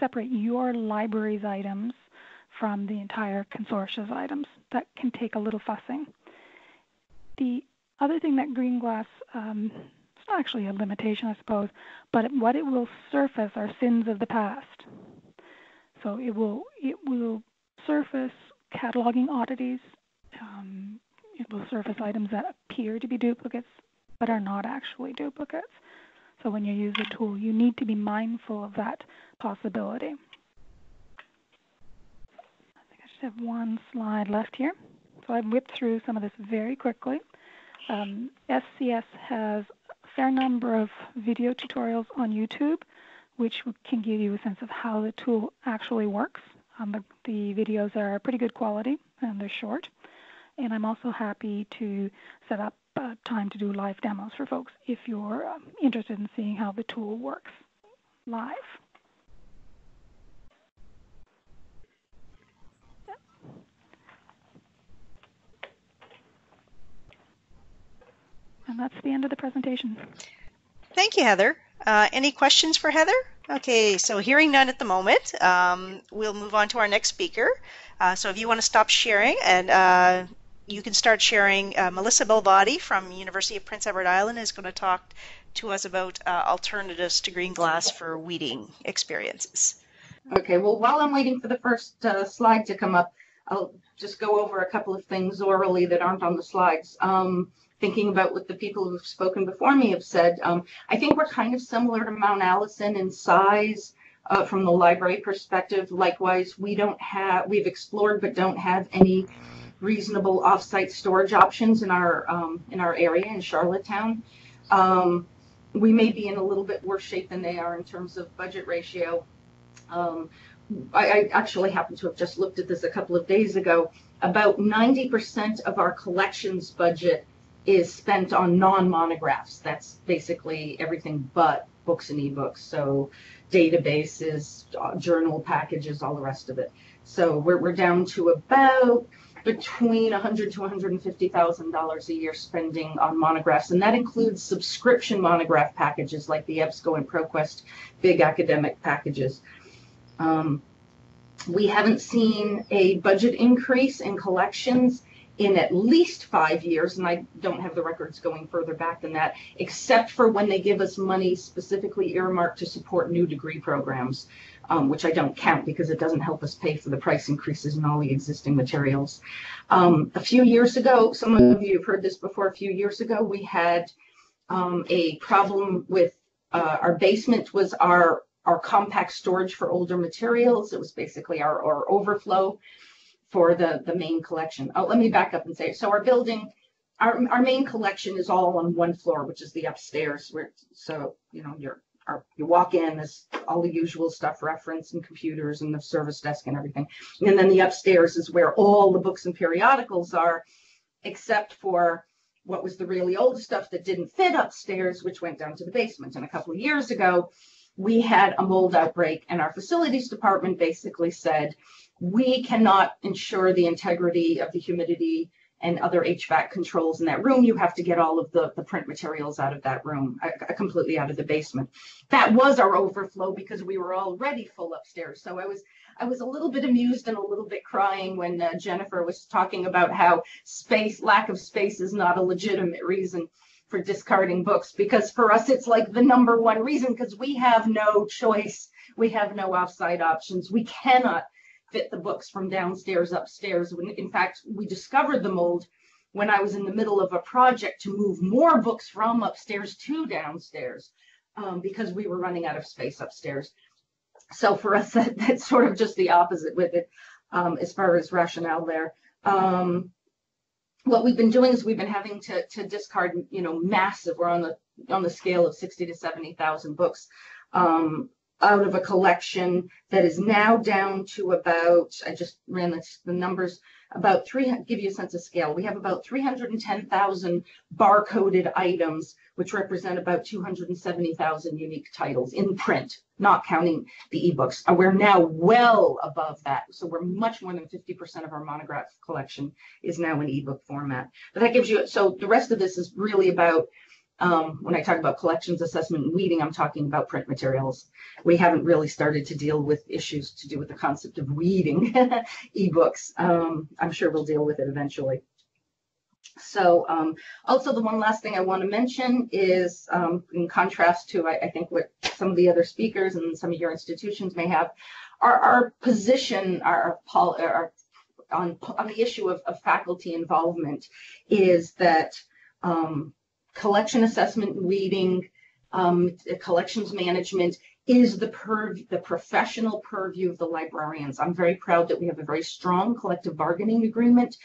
separate your library's items from the entire consortia's items. That can take a little fussing. The other thing that GreenGlass, it's not actually a limitation, I suppose, but what it will surface are sins of the past. So it will surface cataloging oddities. It will surface items that appear to be duplicates but are not actually duplicates. So when you use the tool, you need to be mindful of that possibility. I think I just have one slide left here. So I've whipped through some of this very quickly. SCS has a fair number of video tutorials on YouTube, which can give you a sense of how the tool actually works. The videos are pretty good quality and they're short. And I'm also happy to set up time to do live demos for folks if you're interested in seeing how the tool works live. And that's the end of the presentation. Thank you, Heather. Any questions for Heather? Okay, so hearing none at the moment, we'll move on to our next speaker. So if you want to stop sharing and you can start sharing. Melissa Belvadi from University of Prince Edward Island is going to talk to us about alternatives to green glass for weeding experiences. Okay, well, while I'm waiting for the first slide to come up, I'll just go over a couple of things orally that aren't on the slides. Thinking about what the people who have spoken before me have said, I think we're kind of similar to Mount Allison in size from the library perspective. Likewise, we've explored but don't have any reasonable off-site storage options in our area in Charlottetown. We may be in a little bit worse shape than they are in terms of budget ratio. I actually happen to have just looked at this a couple of days ago. About 90% of our collections budget is spent on non-monographs. That's basically everything but books and ebooks. So databases, journal packages, all the rest of it. So we're down to about between $100,000 to $150,000 a year spending on monographs, and that includes subscription monograph packages like the EBSCO and ProQuest big academic packages. We haven't seen a budget increase in collections in at least 5 years, and I don't have the records going further back than that, except for when they give us money specifically earmarked to support new degree programs, which I don't count because it doesn't help us pay for the price increases in all the existing materials. A few years ago, some of you have heard this before, a few years ago, we had a problem with our basement was our compact storage for older materials. It was basically our overflow for the main collection. Oh, let me back up and say, so our building, our main collection is all on one floor, which is the upstairs. Where, so, you know, you walk in, there's all the usual stuff, reference and computers and the service desk and everything. And then the upstairs is where all the books and periodicals are, except for what was the really old stuff that didn't fit upstairs, which went down to the basement. And a couple of years ago, we had a mold outbreak, and our facilities department basically said, we cannot ensure the integrity of the humidity and other HVAC controls in that room. You have to get all of the print materials out of that room, completely out of the basement. That was our overflow because we were already full upstairs. So I was a little bit amused and a little bit crying when Jennifer was talking about how lack of space is not a legitimate reason for discarding books, because for us it's like the number one reason, because we have no choice. We have no offsite options. We cannot fit the books from downstairs upstairs. When in fact, we discovered the mold when I was in the middle of a project to move more books from upstairs to downstairs because we were running out of space upstairs. So for us, that's sort of just the opposite with it as far as rationale there. What we've been doing is we've been having to discard, you know, massive. We're on the scale of 60 to 70,000 books. Out of a collection that is now down to about, I just ran the numbers, about 300, give you a sense of scale. We have about 310,000 barcoded items, which represent about 270,000 unique titles in print, not counting the ebooks. We're now well above that. So we're much more than 50% of our monograph collection is now in ebook format. But that gives you, so the rest of this is really about, when I talk about collections, assessment, and weeding, I'm talking about print materials. We haven't really started to deal with issues to do with the concept of weeding ebooks. I'm sure we'll deal with it eventually. So also the one last thing I want to mention is in contrast to, I think, what some of the other speakers and some of your institutions may have, our position, our on the issue of faculty involvement is that collection assessment, weeding, collections management is the professional purview of the librarians. I'm very proud that we have a very strong collective bargaining agreement.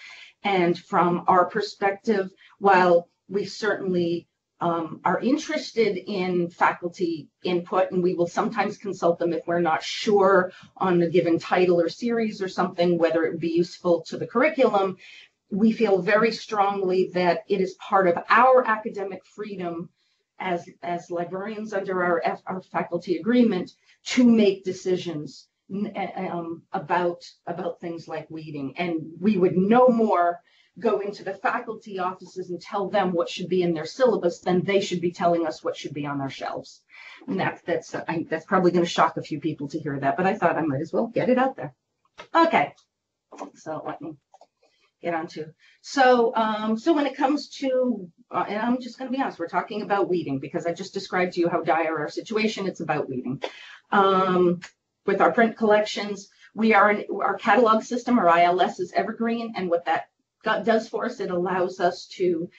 And from our perspective, while we certainly are interested in faculty input, and we will sometimes consult them if we're not sure on a given title or series or something, whether it would be useful to the curriculum, we feel very strongly that it is part of our academic freedom as librarians under our faculty agreement to make decisions about things like weeding. And we would no more go into the faculty offices and tell them what should be in their syllabus than they should be telling us what should be on our shelves. And that's probably going to shock a few people to hear that, but I thought I might as well get it out there. Okay, so let me get onto. So, so when it comes to, and I'm just going to be honest, we're talking about weeding because I just described to you how dire our situation. It's about weeding. With our print collections, we are in our catalog system, or ILS, is Evergreen, and what that does for us, it allows us to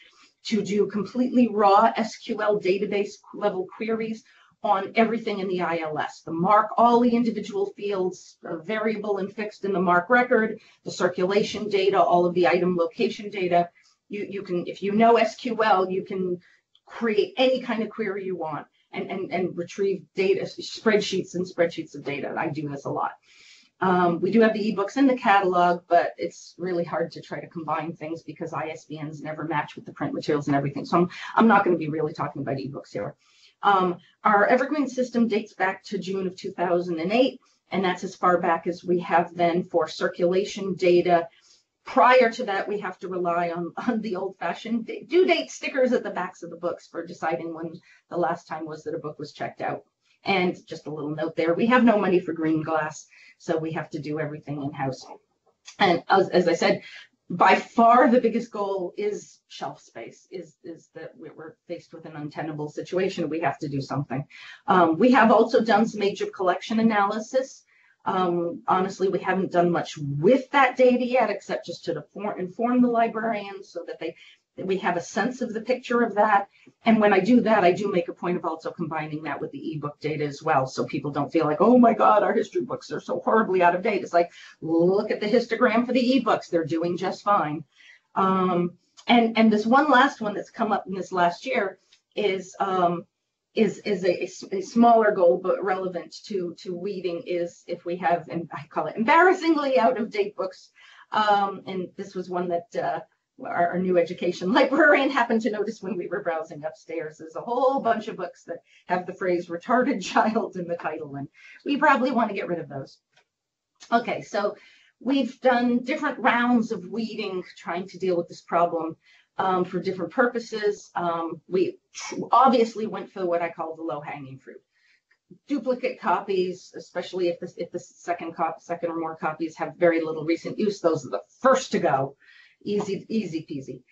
do completely raw SQL database level queries on everything in the ILS. The MARC, all the individual fields are variable and fixed in the MARC record, the circulation data, all of the item location data. You can, if you know SQL, you can create any kind of query you want and retrieve data, spreadsheets and spreadsheets of data. I do this a lot. We do have the ebooks in the catalog, but it's really hard to try to combine things because ISBNs never match with the print materials and everything. So I'm not going to be really talking about ebooks here. Our Evergreen system dates back to June of 2008, and that's as far back as we have then for circulation data. Prior to that, we have to rely on the old-fashioned due date stickers at the backs of the books for deciding when the last time was that a book was checked out. And just a little note there, we have no money for GreenGlass, so we have to do everything in-house. And as I said, by far the biggest goal is shelf space, is that we're faced with an untenable situation. We have to do something. We have also done some age of collection analysis. Honestly, we haven't done much with that data yet, except just to inform the librarians so that we have a sense of the picture of that. And when I do that, I do make a point of also combining that with the ebook data as well, so people don't feel like, oh my God, our history books are so horribly out of date. It's like, look at the histogram for the ebooks, they're doing just fine. And this one last one that's come up in this last year is a smaller goal, but relevant to weeding, is if we have, and I call it embarrassingly out of date books. And this was one that our new education librarian happened to notice when we were browsing upstairs. There's a whole bunch of books that have the phrase retarded child in the title, and we probably want to get rid of those. Okay, so we've done different rounds of weeding, trying to deal with this problem. For different purposes, we obviously went for what I call the low-hanging fruit. Duplicate copies, especially if the second or more copies have very little recent use, those are the first to go. Easy peasy.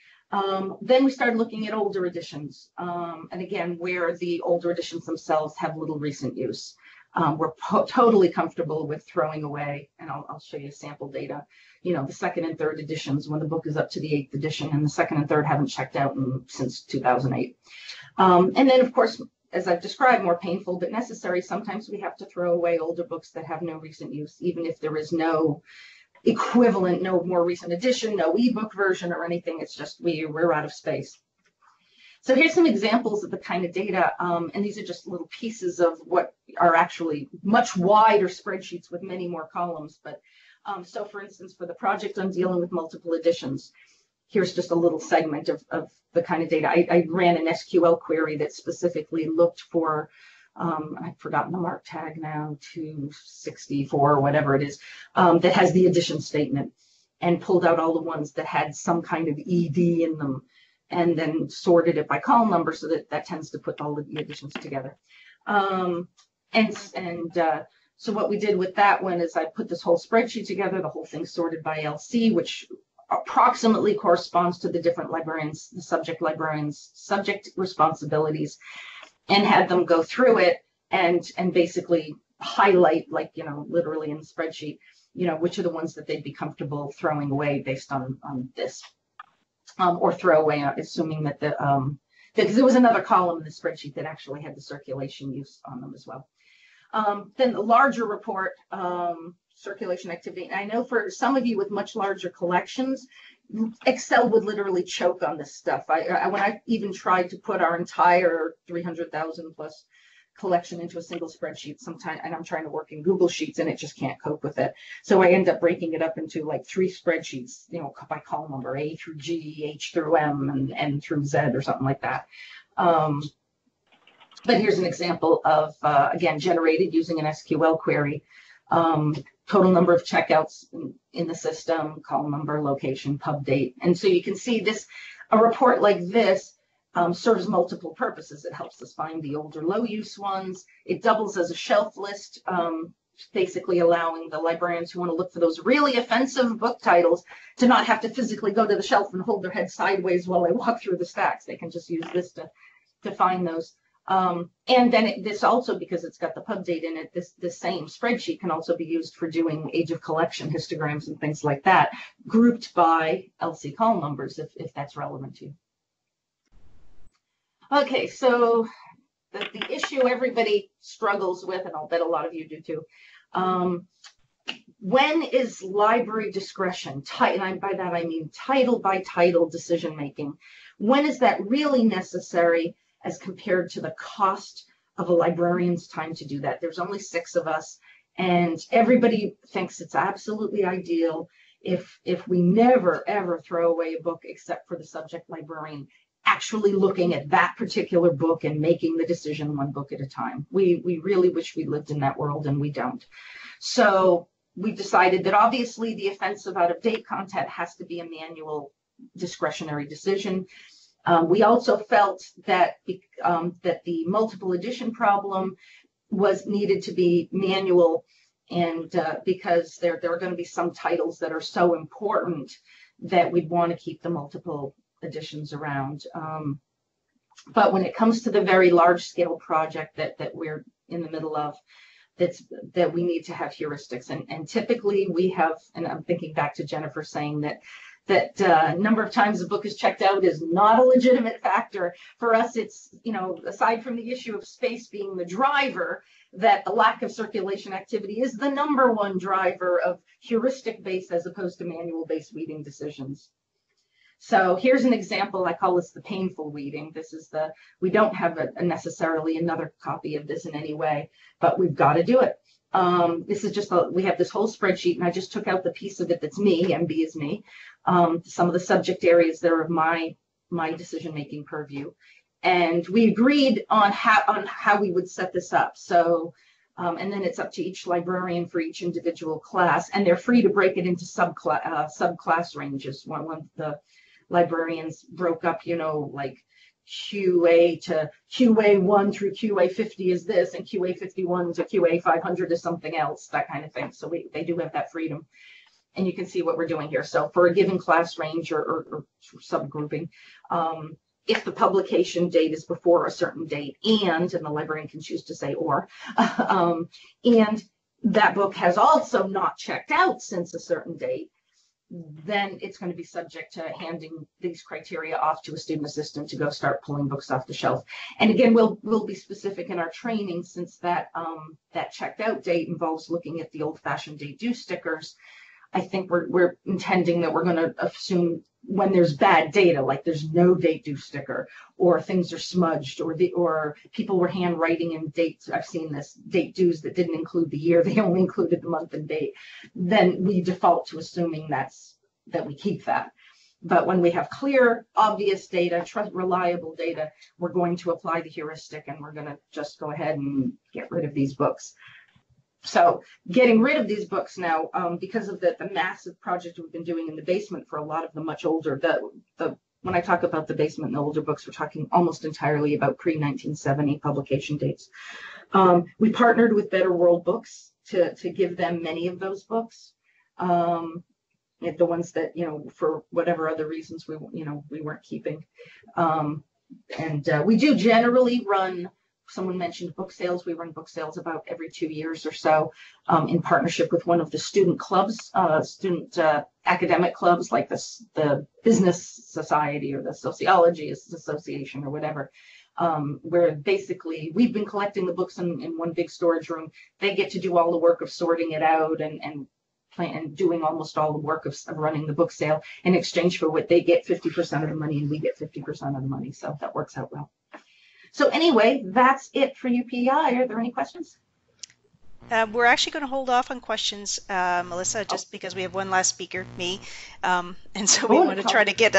Then we started looking at older editions, and again, where the older editions themselves have little recent use. We're totally comfortable with throwing away, and I'll show you sample data, you know, the second and third editions when the book is up to the 8th edition, and the second and third haven't checked out since 2008. And then, of course, as I've described, more painful but necessary, sometimes we have to throw away older books that have no recent use, even if there is no equivalent, no more recent edition, no ebook version or anything. It's just we're out of space. So here's some examples of the kind of data, and these are just little pieces of what are actually much wider spreadsheets with many more columns. But so for instance, for the project I'm dealing with multiple editions, here's just a little segment of the kind of data. I ran an SQL query that specifically looked for, I've forgotten the MARC tag now, 264 or whatever it is, that has the edition statement, and pulled out all the ones that had some kind of ED in them, and then sorted it by column number, so that tends to put all the editions together. So what we did with that one is I put this whole spreadsheet together, the whole thing sorted by LC, which approximately corresponds to the different librarians, the subject librarians' subject responsibilities, and had them go through it and basically highlight, like, you know, literally in the spreadsheet, you know, which are the ones that they'd be comfortable throwing away based on this. Or throw away, assuming that the because there was another column in the spreadsheet that actually had the circulation use on them as well. Then the larger report, circulation activity. And I know for some of you with much larger collections, Excel would literally choke on this stuff. When I even tried to put our entire 300,000 plus collection into a single spreadsheet sometime, and I'm trying to work in Google Sheets, and it just can't cope with it. So I end up breaking it up into like 3 spreadsheets, you know, by column number, A through G, H through M, and N through Z, or something like that. But here's an example of, again, generated using an SQL query, total number of checkouts in the system, column number, location, pub date. And so you can see this, a report like this, serves multiple purposes. It helps us find the older low use ones. It doubles as a shelf list basically allowing the librarians who want to look for those really offensive book titles to not have to physically go to the shelf and hold their head sideways while they walk through the stacks. They can just use this to find those. And then this also, because it's got the pub date in it, this same spreadsheet can also be used for doing age of collection histograms and things like that, grouped by LC call numbers if that's relevant to you. Okay, so the issue everybody struggles with, and I'll bet a lot of you do too, when is library discretion, and by that I mean title by title decision making, when is that really necessary as compared to the cost of a librarian's time to do that? There's only 6 of us, and everybody thinks it's absolutely ideal if we never ever throw away a book except for the subject librarian actually looking at that particular book and making the decision one book at a time. We really wish we lived in that world, and we don't. So we've decided that obviously the offensive out-of-date content has to be a manual discretionary decision. We also felt that that the multiple edition problem was needed to be manual, and because there are going to be some titles that are so important that we'd want to keep the multiple editions around. But when it comes to the very large scale project that we're in the middle of, that we need to have heuristics, and typically we have, and I'm thinking back to Jennifer saying that number of times a book is checked out is not a legitimate factor. For us, it's, you know, aside from the issue of space being the driver, that the lack of circulation activity is the #1 driver of heuristic-based as opposed to manual-based weeding decisions. So here's an example. I call this the painful weeding. This is we don't have necessarily another copy of this in any way, but we've got to do it. This is just, we have this whole spreadsheet, and I just took out the piece of it that's me, MB is me, some of the subject areas that are of my decision-making purview. And we agreed on how we would set this up. So, and then it's up to each librarian for each individual class, and they're free to break it into subclass ranges. One the librarians broke up, you know, like QA to QA1 through QA50 is this, and QA51 to QA500 is something else, that kind of thing. So they do have that freedom. And you can see what we're doing here. So for a given class range or subgrouping, if the publication date is before a certain date, and the librarian can choose to say or, and that book has also not checked out since a certain date, then it's going to be subject to handing these criteria off to a student assistant to go start pulling books off the shelf. And again, we'll be specific in our training, since that checked out date involves looking at the old-fashioned date due stickers. I think we're intending that we're going to assume when there's bad data, like there's no date due sticker, or things are smudged, or people were handwriting in dates. I've seen this, date dues that didn't include the year, they only included the month and date. Then we default to assuming that we keep that. But when we have clear, obvious data, reliable data, we're going to apply the heuristic, and we're going to just go ahead and get rid of these books. So getting rid of these books now, because of the massive project we've been doing in the basement for a lot of the much older, when I talk about the basement and the older books, we're talking almost entirely about pre-1970 publication dates. We partnered with Better World Books to give them many of those books, the ones that, you know, for whatever other reasons we weren't keeping. And we do generally run, someone mentioned book sales. We run book sales about every 2 years or so, in partnership with one of the student clubs, academic clubs, like the Business Society or the Sociology Association or whatever, where basically we've been collecting the books in one big storage room. They get to do all the work of sorting it out and doing almost all the work of running the book sale, in exchange for what they get 50% of the money and we get 50% of the money. So that works out well. So anyway, that's it for UPI. Are there any questions? We're actually going to hold off on questions, Melissa, just because we have one last speaker, me, and so we want to try to get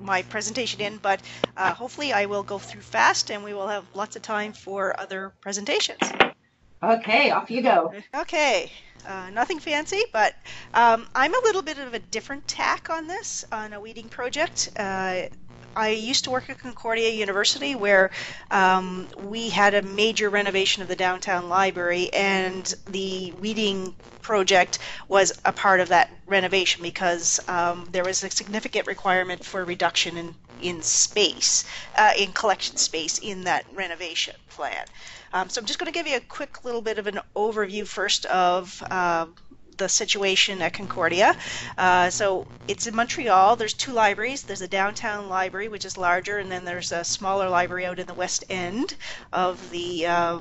my presentation in. But hopefully, I will go through fast, and we will have lots of time for other presentations. Okay, off you go. Okay, nothing fancy, but I'm a little bit of a different tack on this, on a weeding project. I used to work at Concordia University, where we had a major renovation of the downtown library, and the weeding project was a part of that renovation because there was a significant requirement for reduction in space, in collection space in that renovation plan. So I'm just going to give you a quick little bit of an overview first of the situation at Concordia. So it's in Montreal. There's two libraries. There's a downtown library, which is larger, and then there's a smaller library out in the west end of the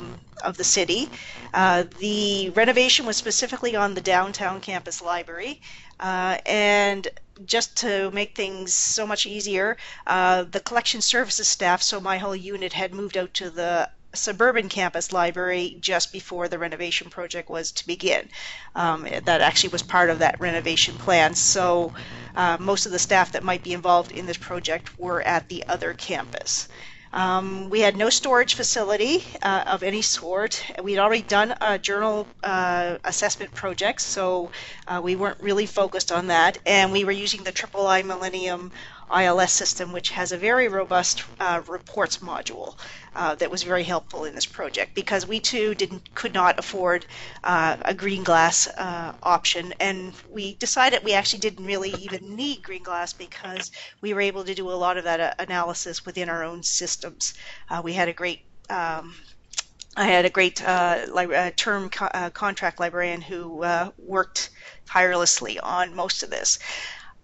city. The renovation was specifically on the downtown campus library, and just to make things so much easier, the collection services staff, so my whole unit, had moved out to the suburban campus library just before the renovation project was to begin. That actually was part of that renovation plan, so most of the staff that might be involved in this project were at the other campus. We had no storage facility of any sort. We'd already done a journal assessment project, so we weren't really focused on that, and we were using the III Millennium ILS system, which has a very robust reports module that was very helpful in this project, because we too could not afford a GreenGlass option, and we decided we actually didn't really even need GreenGlass because we were able to do a lot of that analysis within our own systems. We had a great term contract librarian who worked tirelessly on most of this.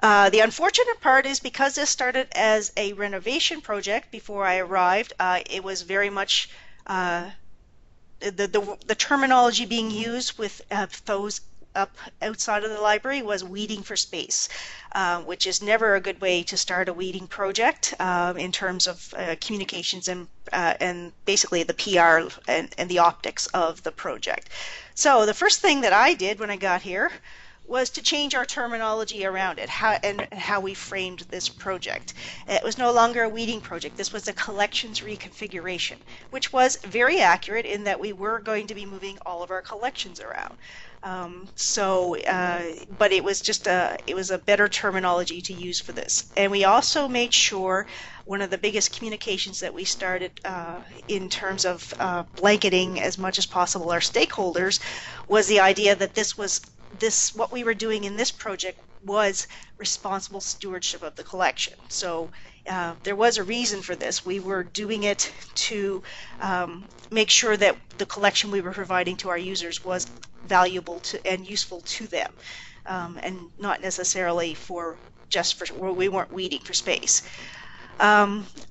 The unfortunate part is, because this started as a renovation project before I arrived, it was very much the terminology being used with those up outside of the library was weeding for space, which is never a good way to start a weeding project in terms of communications and basically the PR and the optics of the project. So the first thing that I did when I got here was to change our terminology around it, and how we framed this project. It was no longer a weeding project. This was a collections reconfiguration, which was very accurate in that we were going to be moving all of our collections around. But it was just a better terminology to use for this. And we also made sure one of the biggest communications that we started in terms of blanketing as much as possible our stakeholders was the idea that what we were doing in this project was responsible stewardship of the collection. So there was a reason for this. We were doing it to make sure that the collection we were providing to our users was valuable to and useful to them, and not necessarily well, we weren't weeding for space.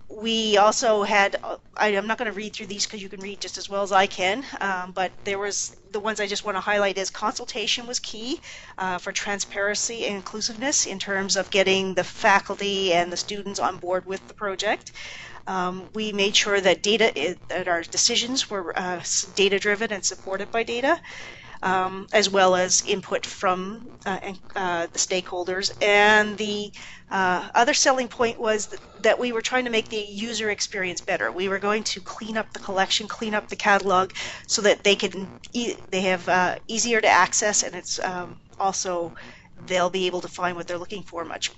We also had, I'm not going to read through these because you can read just as well as I can, but there was, the ones I just want to highlight is consultation was key for transparency and inclusiveness in terms of getting the faculty and the students on board with the project. We made sure that that our decisions were data-driven and supported by data, as well as input from the stakeholders. And the other selling point was that we were trying to make the user experience better. We were going to clean up the collection, clean up the catalog, so that they have easier to access, and it's also they'll be able to find what they're looking for much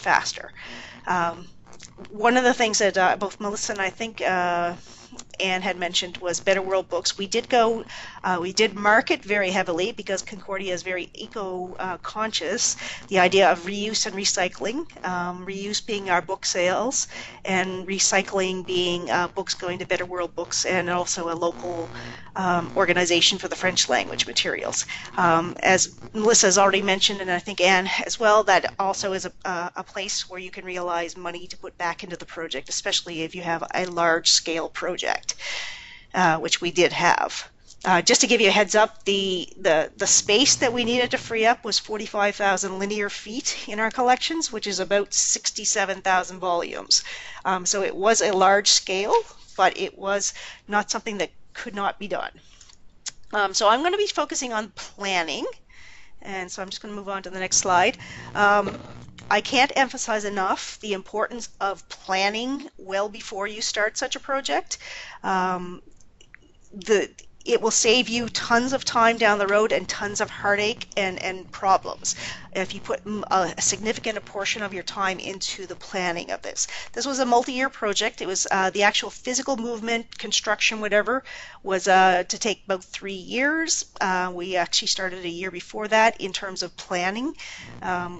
faster. One of the things that both Melissa and I think Anne had mentioned was Better World Books. We did market very heavily because Concordia is very eco-conscious. The idea of reuse and recycling, reuse being our book sales, and recycling being books going to Better World Books, and also a local organization for the French language materials. As Melissa has already mentioned, and I think Anne as well, that also is a place where you can realize money to put back into the project, especially if you have a large-scale project, which we did have. Just to give you a heads up, the space that we needed to free up was 45,000 linear feet in our collections, which is about 67,000 volumes. So it was a large scale, but it was not something that could not be done. So I'm going to be focusing on planning, and so I'm just going to move on to the next slide. I can't emphasize enough the importance of planning well before you start such a project. it will save you tons of time down the road and tons of heartache and problems if you put a significant portion of your time into the planning of this. This was a multi-year project. It was the actual physical movement, construction, whatever, was to take about 3 years. We actually started a year before that in terms of planning.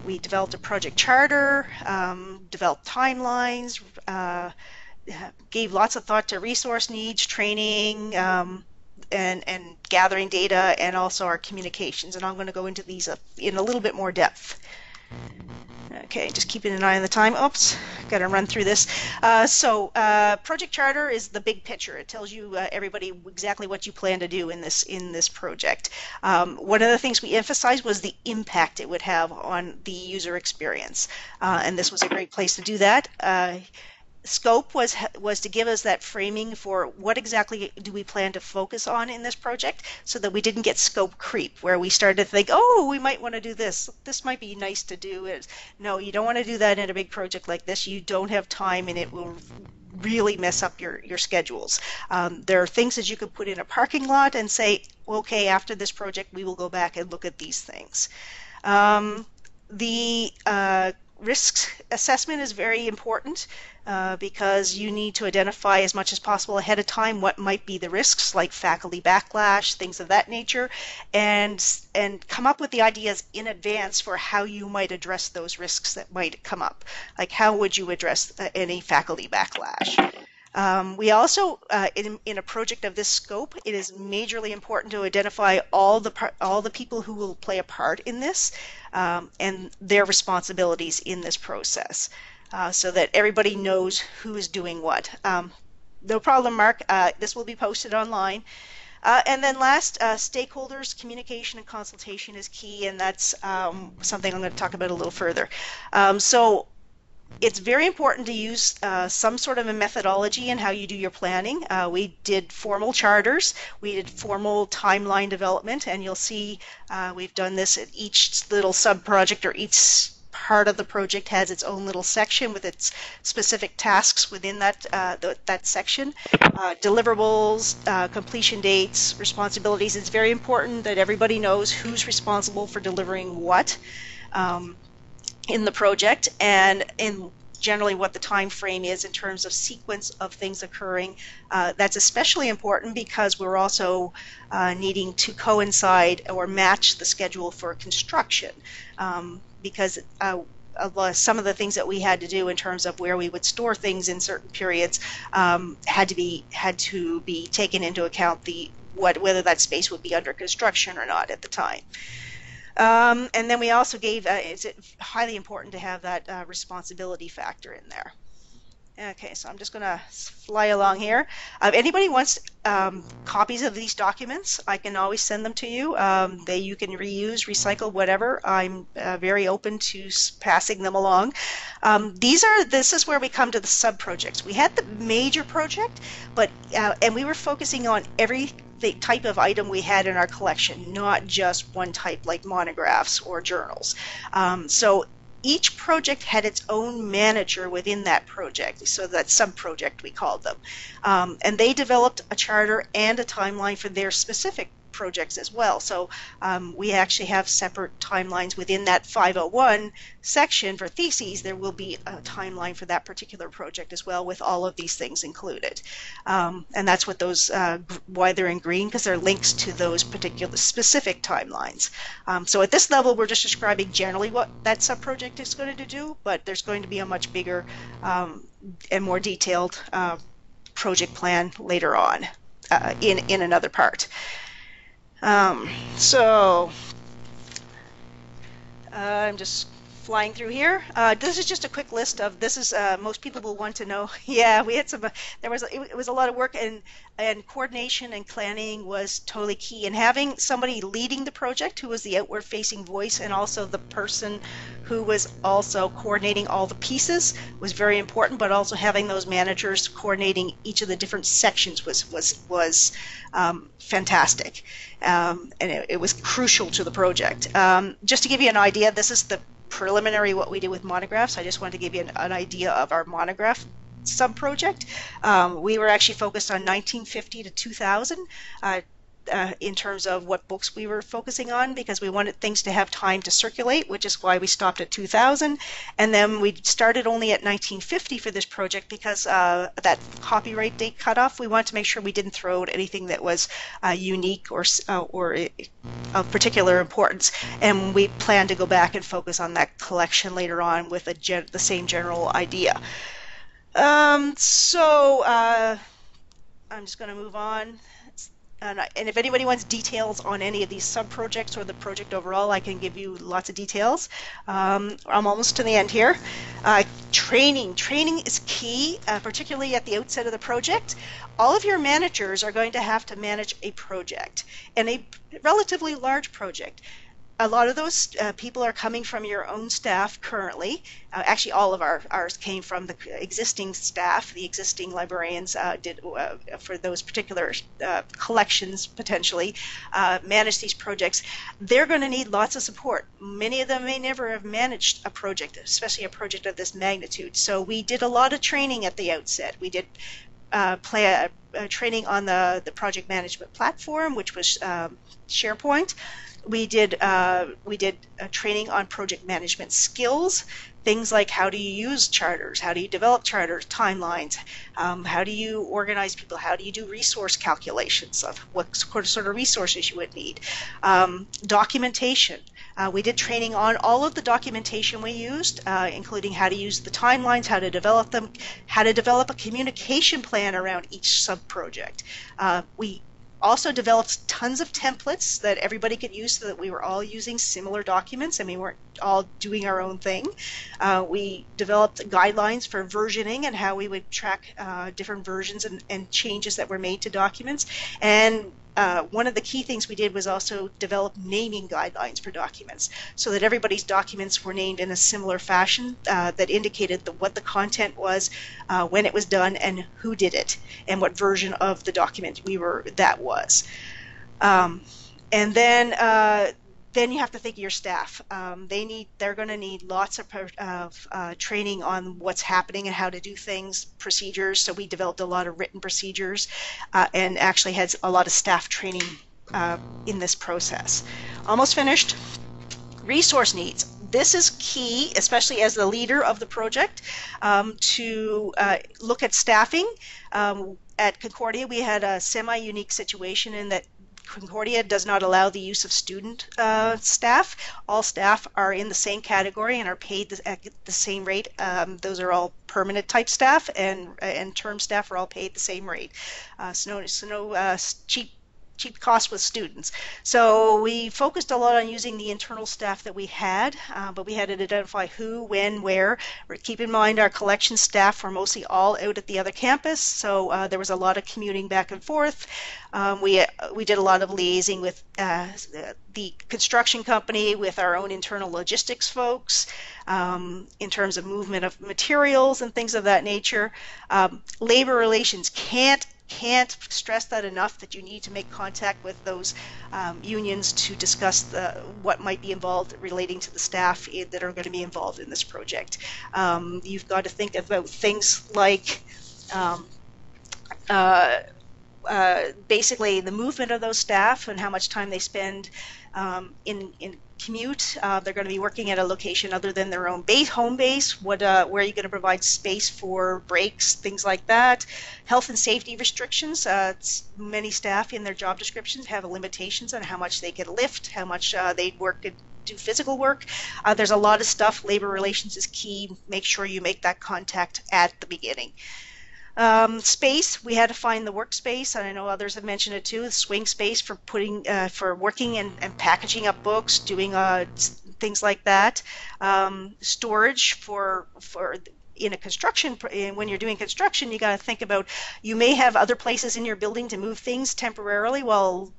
We developed a project charter, developed timelines, gave lots of thought to resource needs, training, and gathering data, and also our communications, and I'm going to go into these in a little bit more depth. Okay, just keeping an eye on the time. Oops, got to run through this. Project Charter is the big picture. It tells you everybody exactly what you plan to do in this project. One of the things we emphasized was the impact it would have on the user experience, and this was a great place to do that. Scope was to give us that framing for what exactly do we plan to focus on in this project, so that we didn't get scope creep, where we started to think, oh, we might want to do this. This might be nice to do. No, you don't want to do that in a big project like this. You don't have time, and it will really mess up your schedules. There are things that you could put in a parking lot and say, okay, after this project, we will go back and look at these things. The risk assessment is very important because you need to identify as much as possible ahead of time what might be the risks, like faculty backlash, things of that nature, and come up with the ideas in advance for how you might address those risks that might come up. Like, how would you address any faculty backlash? We also, in a project of this scope, it is majorly important to identify all the people who will play a part in this and their responsibilities in this process, so that everybody knows who is doing what. No problem, Mark. This will be posted online. And then last, stakeholders, communication and consultation is key, and that's something I'm going to talk about a little further. It's very important to use some sort of a methodology in how you do your planning. We did formal charters, we did formal timeline development, and you'll see we've done this at each little sub-project, or each part of the project has its own little section with its specific tasks within that that section. Deliverables, completion dates, responsibilities. It's very important that everybody knows who's responsible for delivering what. In the project, and in generally what the time frame is in terms of sequence of things occurring. That's especially important because we're also needing to coincide or match the schedule for construction, because some of the things that we had to do in terms of where we would store things in certain periods had to be taken into account, whether that space would be under construction or not at the time. And then we also gave, it's highly important to have that responsibility factor in there. Okay, so I'm just going to fly along here. If anybody wants copies of these documents, I can always send them to you. You can reuse, recycle, whatever. I'm very open to passing them along. This is where we come to the sub-projects. We had the major project, but and we were focusing on the type of item we had in our collection, not just one type like monographs or journals. So each project had its own manager within that project, so that sub-project we called them. And they developed a charter and a timeline for their specific projects as well. So we actually have separate timelines within that 501 section for theses. There will be a timeline for that particular project as well, with all of these things included. And that's what those why they're in green, because they're links to those particular specific timelines. So at this level, we're just describing generally what that sub-project is going to do, but there's going to be a much bigger and more detailed project plan later on in another part. I'm just flying through here. This is just a quick list of, this is most people will want to know. Yeah, we had some, it was a lot of work, and coordination and planning was totally key, and having somebody leading the project who was the outward facing voice, and also the person who was also coordinating all the pieces was very important, but also having those managers coordinating each of the different sections was fantastic, and it was crucial to the project. Just to give you an idea, this is the preliminary what we did with monographs. I just wanted to give you an idea of our monograph sub-project. We were actually focused on 1950 to 2000. in terms of what books we were focusing on, because we wanted things to have time to circulate, which is why we stopped at 2000, and then we started only at 1950 for this project because that copyright date cutoff. We wanted to make sure we didn't throw out anything that was unique or of particular importance, and we planned to go back and focus on that collection later on with the same general idea. I'm just going to move on. And if anybody wants details on any of these sub-projects or the project overall, I can give you lots of details. I'm almost to the end here. Training. Training is key, particularly at the outset of the project. All of your managers are going to have to manage a project, and a relatively large project. A lot of those people are coming from your own staff currently. Actually, all of ours came from the existing staff. The existing librarians for those particular collections, potentially, manage these projects. They're going to need lots of support. Many of them may never have managed a project, especially a project of this magnitude. So we did a lot of training at the outset. We did training on the project management platform, which was SharePoint. We did training on project management skills, things like how do you use charters, how do you develop charters, timelines, how do you organize people, how do you do resource calculations of what sort of resources you would need, documentation. We did training on all of the documentation we used, including how to use the timelines, how to develop them, how to develop a communication plan around each sub-project. We also developed tons of templates that everybody could use so that we were all using similar documents and we weren't all doing our own thing. We developed guidelines for versioning and how we would track different versions and changes that were made to documents. And one of the key things we did was also develop naming guidelines for documents so that everybody's documents were named in a similar fashion that indicated what the content was, when it was done, and who did it, and what version of the document that was. Then you have to think of your staff. They're going to need lots of training on what's happening and how to do things, procedures. So we developed a lot of written procedures and actually had a lot of staff training in this process. Almost finished. Resource needs. This is key, especially as the leader of the project, to look at staffing. At Concordia, we had a semi-unique situation in that Concordia does not allow the use of student staff. All staff are in the same category and are paid at the same rate. Those are all permanent type staff, and term staff are all paid the same rate. So no cheap cost with students. So we focused a lot on using the internal staff that we had, but we had to identify who, when, where. Keep in mind our collection staff were mostly all out at the other campus, so there was a lot of commuting back and forth. We did a lot of liaising with the construction company, with our own internal logistics folks, in terms of movement of materials and things of that nature. Labor relations, can't stress that enough, that you need to make contact with those unions to discuss what might be involved relating to the staff that are going to be involved in this project. You've got to think about things like basically the movement of those staff and how much time they spend in commute. They're going to be working at a location other than their own home base. Where are you going to provide space for breaks, things like that. Health and safety restrictions. Many staff in their job descriptions have limitations on how much they can lift, how much they work and do physical work. There's a lot of stuff. Labor relations is key. Make sure you make that contact at the beginning. Space, we had to find the workspace, and I know others have mentioned it too, the swing space for working and packaging up books, doing things like that. Storage for in a construction, when you're doing construction, you got to think about, you may have other places in your building to move things temporarily while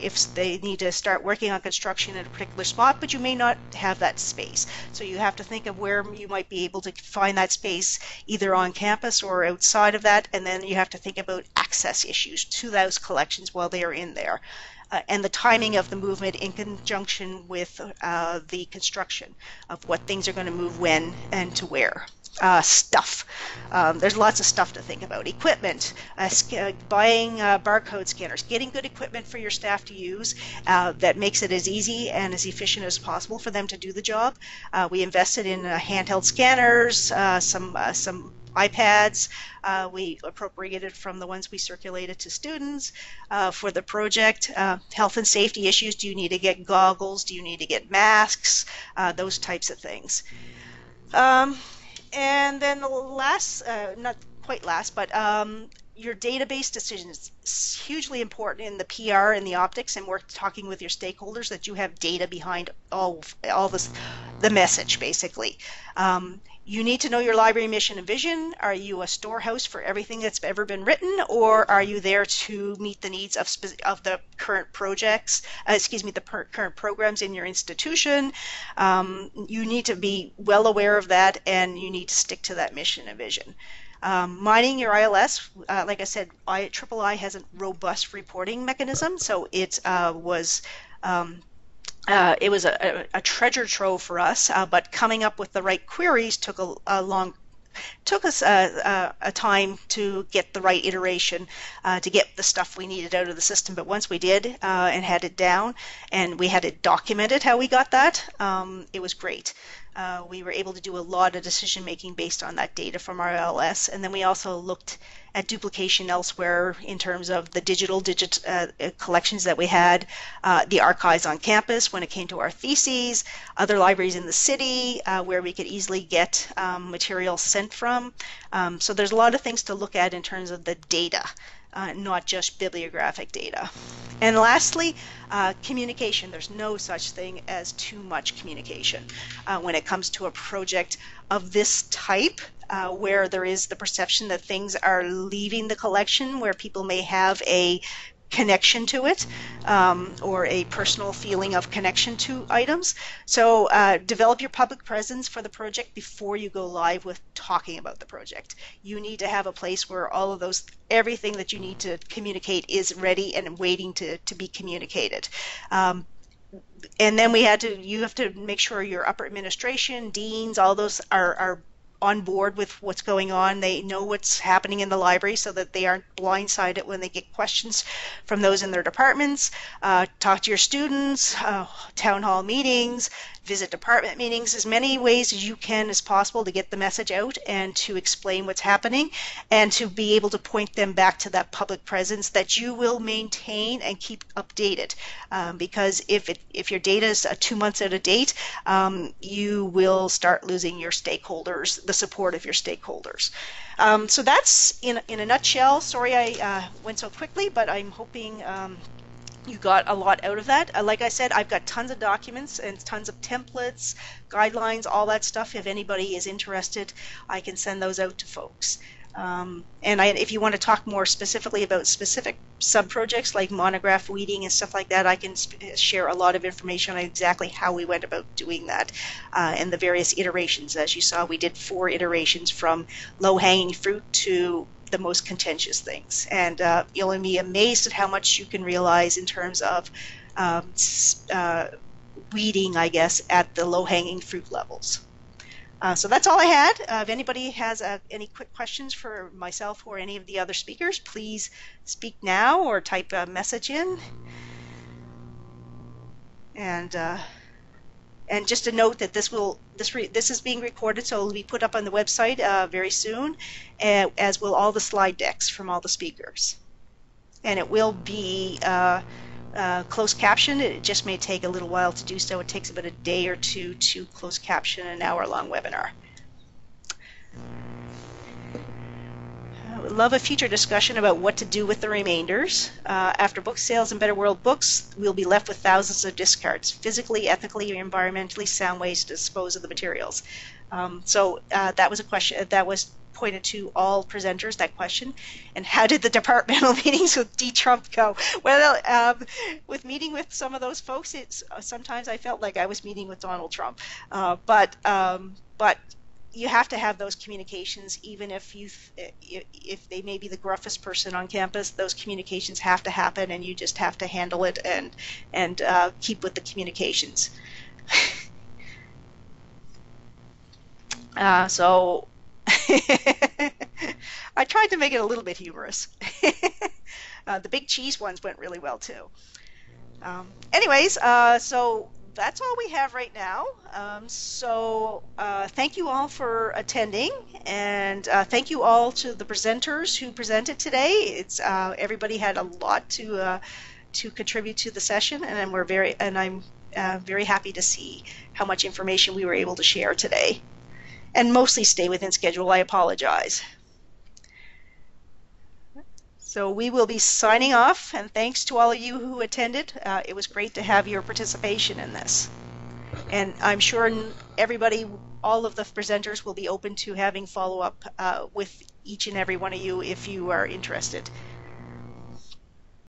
if they need to start working on construction at a particular spot, but you may not have that space. So you have to think of where you might be able to find that space, either on campus or outside of that, and then you have to think about access issues to those collections while they are in there, and the timing of the movement in conjunction with the construction of what things are going to move when and to where. stuff. There's lots of stuff to think about. Equipment, buying barcode scanners, getting good equipment for your staff to use that makes it as easy and as efficient as possible for them to do the job. We invested in handheld scanners, some iPads. We appropriated from the ones we circulated to students for the project. Health and safety issues, do you need to get goggles, do you need to get masks, those types of things. And then the last, not quite last, but your database decisions. It's hugely important in the PR and the optics, and we're talking with your stakeholders that you have data behind all this, the message basically. You need to know your library mission and vision. Are you a storehouse for everything that's ever been written, or are you there to meet the needs of the current projects, current programs in your institution? You need to be well aware of that, and you need to stick to that mission and vision. Mining your ILS, like I said, III has a robust reporting mechanism, so it was a treasure trove for us, but coming up with the right queries took took us a time to get the right iteration to get the stuff we needed out of the system. But once we did and had it down, and we had it documented how we got that, it was great. We were able to do a lot of decision making based on that data from our ILS, and then we also looked at duplication elsewhere in terms of the collections that we had, the archives on campus when it came to our theses, other libraries in the city where we could easily get material sent from. So there's a lot of things to look at in terms of the data, not just bibliographic data. And lastly, communication. There's no such thing as too much communication when it comes to a project of this type. Where there is the perception that things are leaving the collection, where people may have a connection to it or a personal feeling of connection to items. So develop your public presence for the project before you go live with talking about the project. You need to have a place where all of those, everything that you need to communicate is ready and waiting to be communicated. And then you have to make sure your upper administration, deans, all those are on board with what's going on. They know what's happening in the library so that they aren't blindsided when they get questions from those in their departments. Talk to your students, town hall meetings, visit department meetings, as many ways as you can as possible to get the message out and to explain what's happening and to be able to point them back to that public presence that you will maintain and keep updated. Because if your data is 2 months out of date, you will start losing your stakeholders, the support of your stakeholders. So that's in a nutshell. Sorry I went so quickly, but I'm hoping you got a lot out of that. Like I said, I've got tons of documents and tons of templates, guidelines, all that stuff. If anybody is interested, I can send those out to folks. If you want to talk more specifically about specific sub-projects like monograph weeding and stuff like that, I can share a lot of information on exactly how we went about doing that and the various iterations. As you saw, we did 4 iterations from low-hanging fruit to the most contentious things, and you'll be amazed at how much you can realize in terms of weeding, I guess, at the low-hanging fruit levels. So that's all I had. If anybody has any quick questions for myself or any of the other speakers, please speak now or type a message in. And just a note that this is being recorded, so it will be put up on the website very soon, as will all the slide decks from all the speakers. And it will be closed captioned. It just may take a little while to do so. It takes about a day or two to closed caption an hour-long webinar. I would love a future discussion about what to do with the remainders. After book sales and Better World Books, we'll be left with thousands of discards, physically, ethically, or environmentally sound ways to dispose of the materials. That was a question that was pointed to all presenters, that question. And how did the departmental meetings with D. Trump go? Well, with meeting with some of those folks, sometimes I felt like I was meeting with Donald Trump. But you have to have those communications, even if they may be the gruffest person on campus. Those communications have to happen, and you just have to handle it and keep with the communications. I tried to make it a little bit humorous. The big cheese ones went really well too. So that's all we have right now. Thank you all for attending, and thank you all to the presenters who presented today. It's everybody had a lot to contribute to the session, and I'm very happy to see how much information we were able to share today, and mostly stay within schedule. I apologize. So we will be signing off, and thanks to all of you who attended. It was great to have your participation in this. And I'm sure everybody, all of the presenters, will be open to having follow-up with each and every one of you if you are interested.